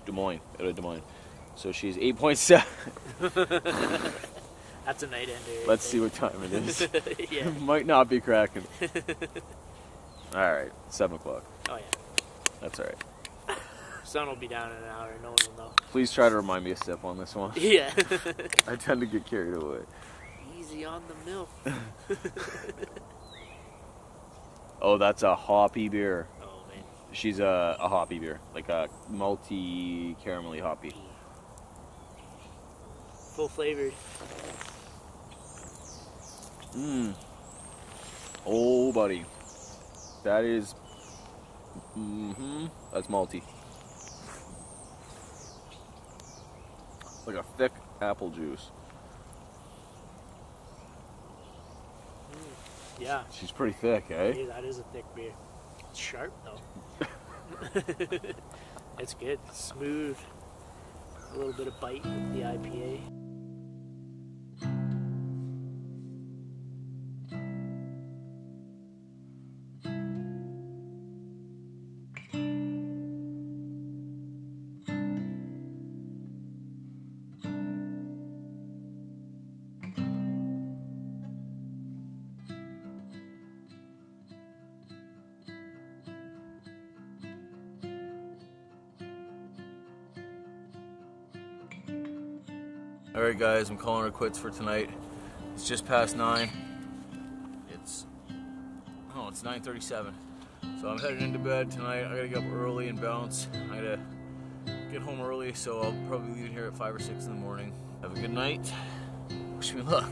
Des Moines, out of Des Moines. So she's eight point seven. That's a night ender. Let's see what time it is. Yeah. Might not be cracking. Alright, seven o'clock. Oh yeah. That's alright. Sun will be down in an hour, no one will know. Please try to remind me a sip on this one. Yeah. I tend to get carried away. Easy on the milk. Oh, that's a hoppy beer. Oh man. She's a, a hoppy beer. Like a multi caramelly hoppy. Full flavored. Mmm. Oh buddy. That is mm-hmm. That's malty. Like a thick apple juice. Mm, yeah. She's pretty thick, eh? Yeah, that is a thick beer. It's sharp, though. It's good. Smooth. A little bit of bite with the I P A. Alright guys, I'm calling it quits for tonight. It's just past nine. It's, oh, it's nine thirty-seven. So I'm headed into bed tonight. I gotta get up early and bounce. I gotta get home early, so I'll probably leave it here at five or six in the morning. Have a good night. Wish me luck.